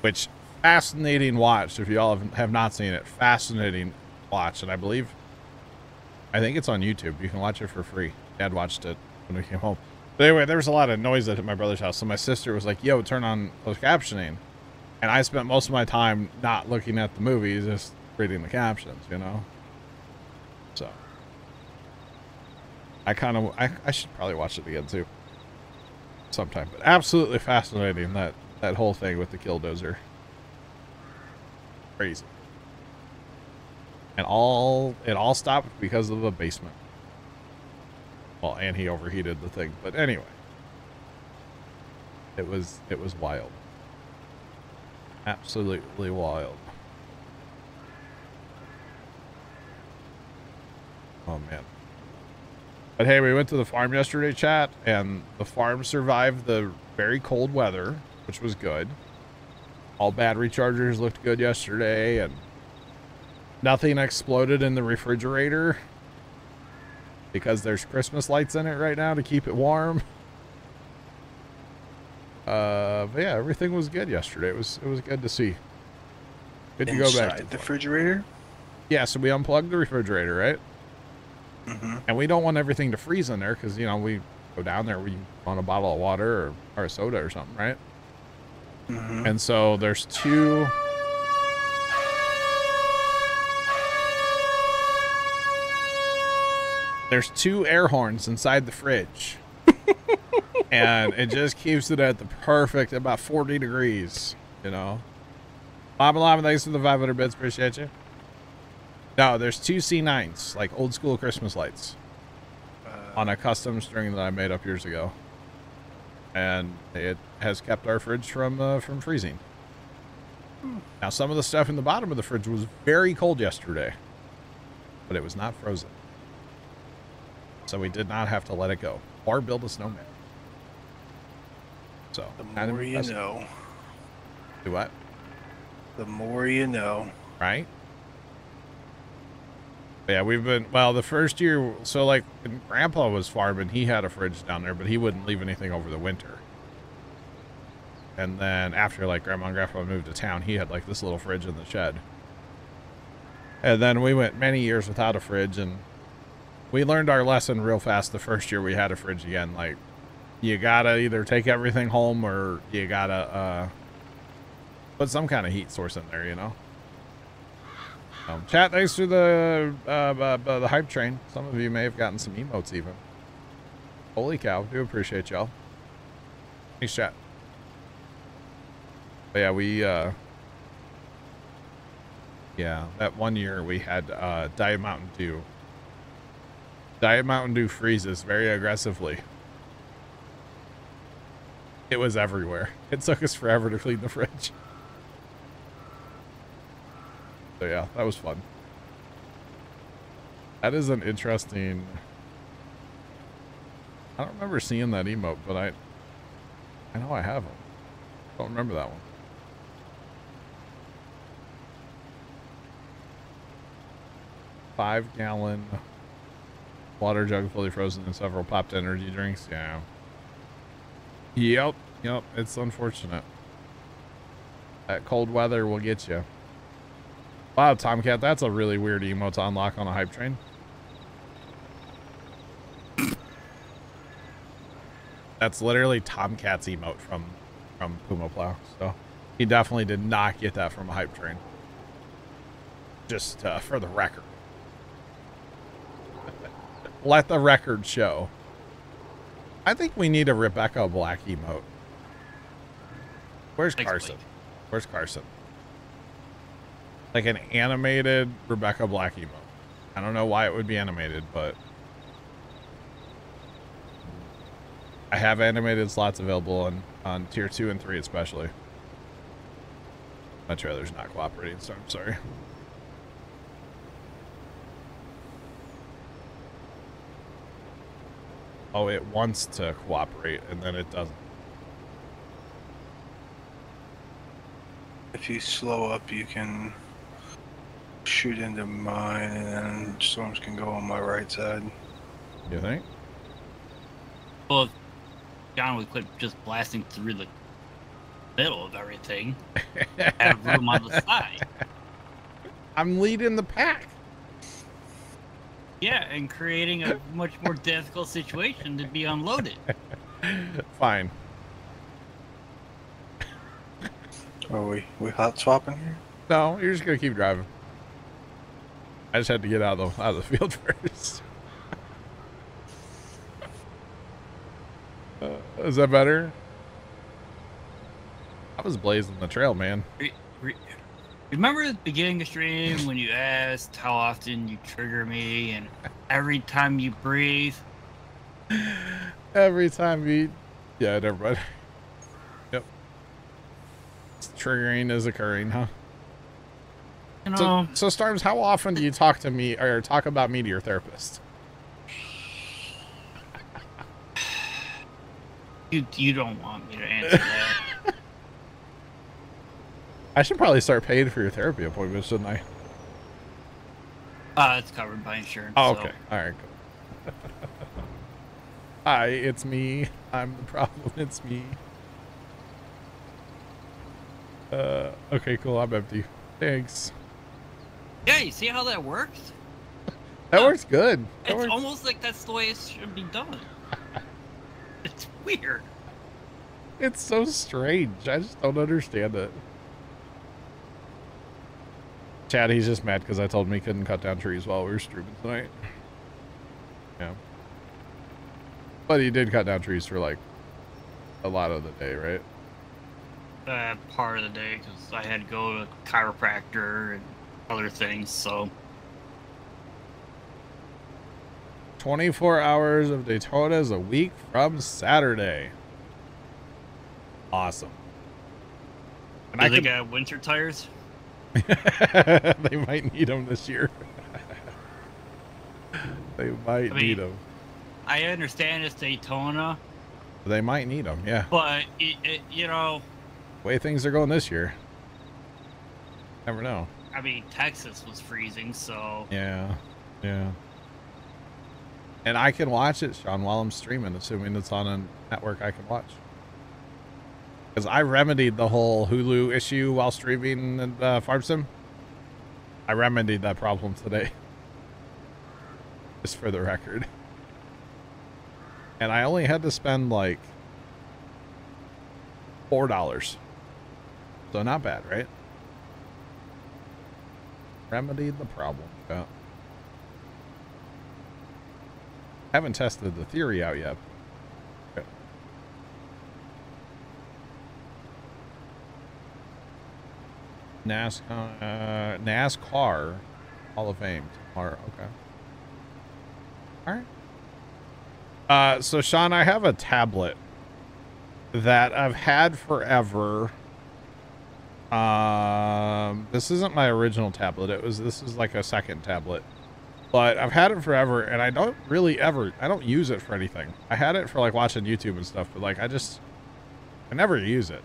which fascinating watch. If y'all have not seen it, fascinating watch. And I believe, I think it's on YouTube. You can watch it for free. Dad watched it when we came home. But anyway, there was a lot of noise at my brother's house. So my sister was like, yo, turn on closed captioning. And I spent most of my time not looking at the movies, just reading the captions, you know? So I kind of, I should probably watch it again too sometime, but absolutely fascinating, that whole thing with the Killdozer. Crazy. And it all stopped because of a basement. Well, and he overheated the thing, but anyway, it was wild. Absolutely wild. Oh man. But hey, we went to the farm yesterday, chat, and the farm survived the very cold weather, which was good. All battery chargers looked good yesterday, and nothing exploded in the refrigerator because there's Christmas lights in it right now to keep it warm. But yeah, everything was good yesterday. It was good to see. Good inside to go back to the refrigerator? Yeah, so we unplugged the refrigerator, right? And we don't want everything to freeze in there because, you know, we go down there, we want a bottle of water or a soda or something, right? And so there's two. There's two air horns inside the fridge. And it just keeps it at the perfect, about 40 degrees, you know. Lava Lava, thanks for the 500 bits. Appreciate you. No, there's two C9s, like old school Christmas lights, on a custom string that I made up years ago, and it has kept our fridge from freezing. Now, some of the stuff in the bottom of the fridge was very cold yesterday, but it was not frozen, so we did not have to let it go or build a snowman. So the more you know. Do what? The more you know. Right. Yeah, we've been, well, the first year, so like when Grandpa was farming, he had a fridge down there, but he wouldn't leave anything over the winter. And then after like Grandma and Grandpa moved to town, he had like this little fridge in the shed. And then we went many years without a fridge, and we learned our lesson real fast the first year we had a fridge again. Like, you gotta either take everything home or you gotta put some kind of heat source in there, you know? Chat, thanks for the hype train. Some of you may have gotten some emotes even. Holy cow, do appreciate y'all. Thanks, chat. But yeah, we yeah, that one year we had Diet Mountain Dew. Diet Mountain Dew freezes very aggressively. It was everywhere. It took us forever to clean the fridge. So yeah, that was fun. That is an interesting, I don't remember seeing that emote, but I know I have them. I don't remember that one. Water jug fully frozen and several popped energy drinks. Yeah. Yep. Yep. It's unfortunate. That cold weather will get you. Wow, Tomcat, that's a really weird emote to unlock on a hype train. That's literally Tomcat's emote from Puma Plow. So he definitely did not get that from a hype train. Just for the record. Let the record show. I think we need a Rebecca Black emote. Where's Carson? Where's Carson? Like an animated Rebecca Black emote. I don't know why it would be animated, but I have animated slots available on tier 2 and 3 especially. My trailer's not cooperating, so I'm sorry. Oh, it wants to cooperate, and then it doesn't. If you slow up, you can shoot into mine, and then storms can go on my right side. You think? Well, if John would quit just blasting through the middle of everything, have room on the side. I'm leading the pack. Yeah, and creating a much more difficult situation to be unloaded. Fine. Are we hot swapping here? No, you're just gonna keep driving. I just had to get out of the field first. Is that better? I was blazing the trail, man. Remember at the beginning of the stream when you asked how often you trigger me and every time you breathe? Every time you... Yeah, never mind. Yep. Triggering is occurring, huh? You know, so Storms, how often do you talk to me or talk about me to your therapist? You don't want me to answer that. I should probably start paying for your therapy appointments, shouldn't I? It's covered by insurance. Oh, okay. So. All right. Cool. Hi, it's me. I'm the problem. It's me. Okay, cool. I'm empty. Thanks. Yeah, you see how that works? That works good. That it's almost like that's the way it should be done. It's weird. It's so strange. I just don't understand it. Chad, he's just mad because I told him he couldn't cut down trees while we were streaming tonight. Yeah. But he did cut down trees for, like, a lot of the day, right? Part of the day, because I had to go to a chiropractor and other things, so. 24 hours of Daytona is a week from Saturday. Awesome. And they got winter tires? They might need them this year. They might need them. I understand it's Daytona. They might need them, yeah. But, you know... The way things are going this year. Never know. I mean, Texas was freezing, so... Yeah, yeah. And I can watch it, Sean, while I'm streaming, assuming it's on a network I can watch. Because I remedied the whole Hulu issue while streaming and Farm Sim. I remedied that problem today. Just for the record. And I only had to spend like $4. So not bad, right? Remedied the problem. Yeah. I haven't tested the theory out yet. NASCAR Hall of Fame tomorrow. Okay. All right. So Sean, I have a tablet that I've had forever. This isn't my original tablet. This is like a second tablet, but I've had it forever and I don't really ever, I don't use it for anything. I had it for like watching YouTube and stuff, but like I never use it.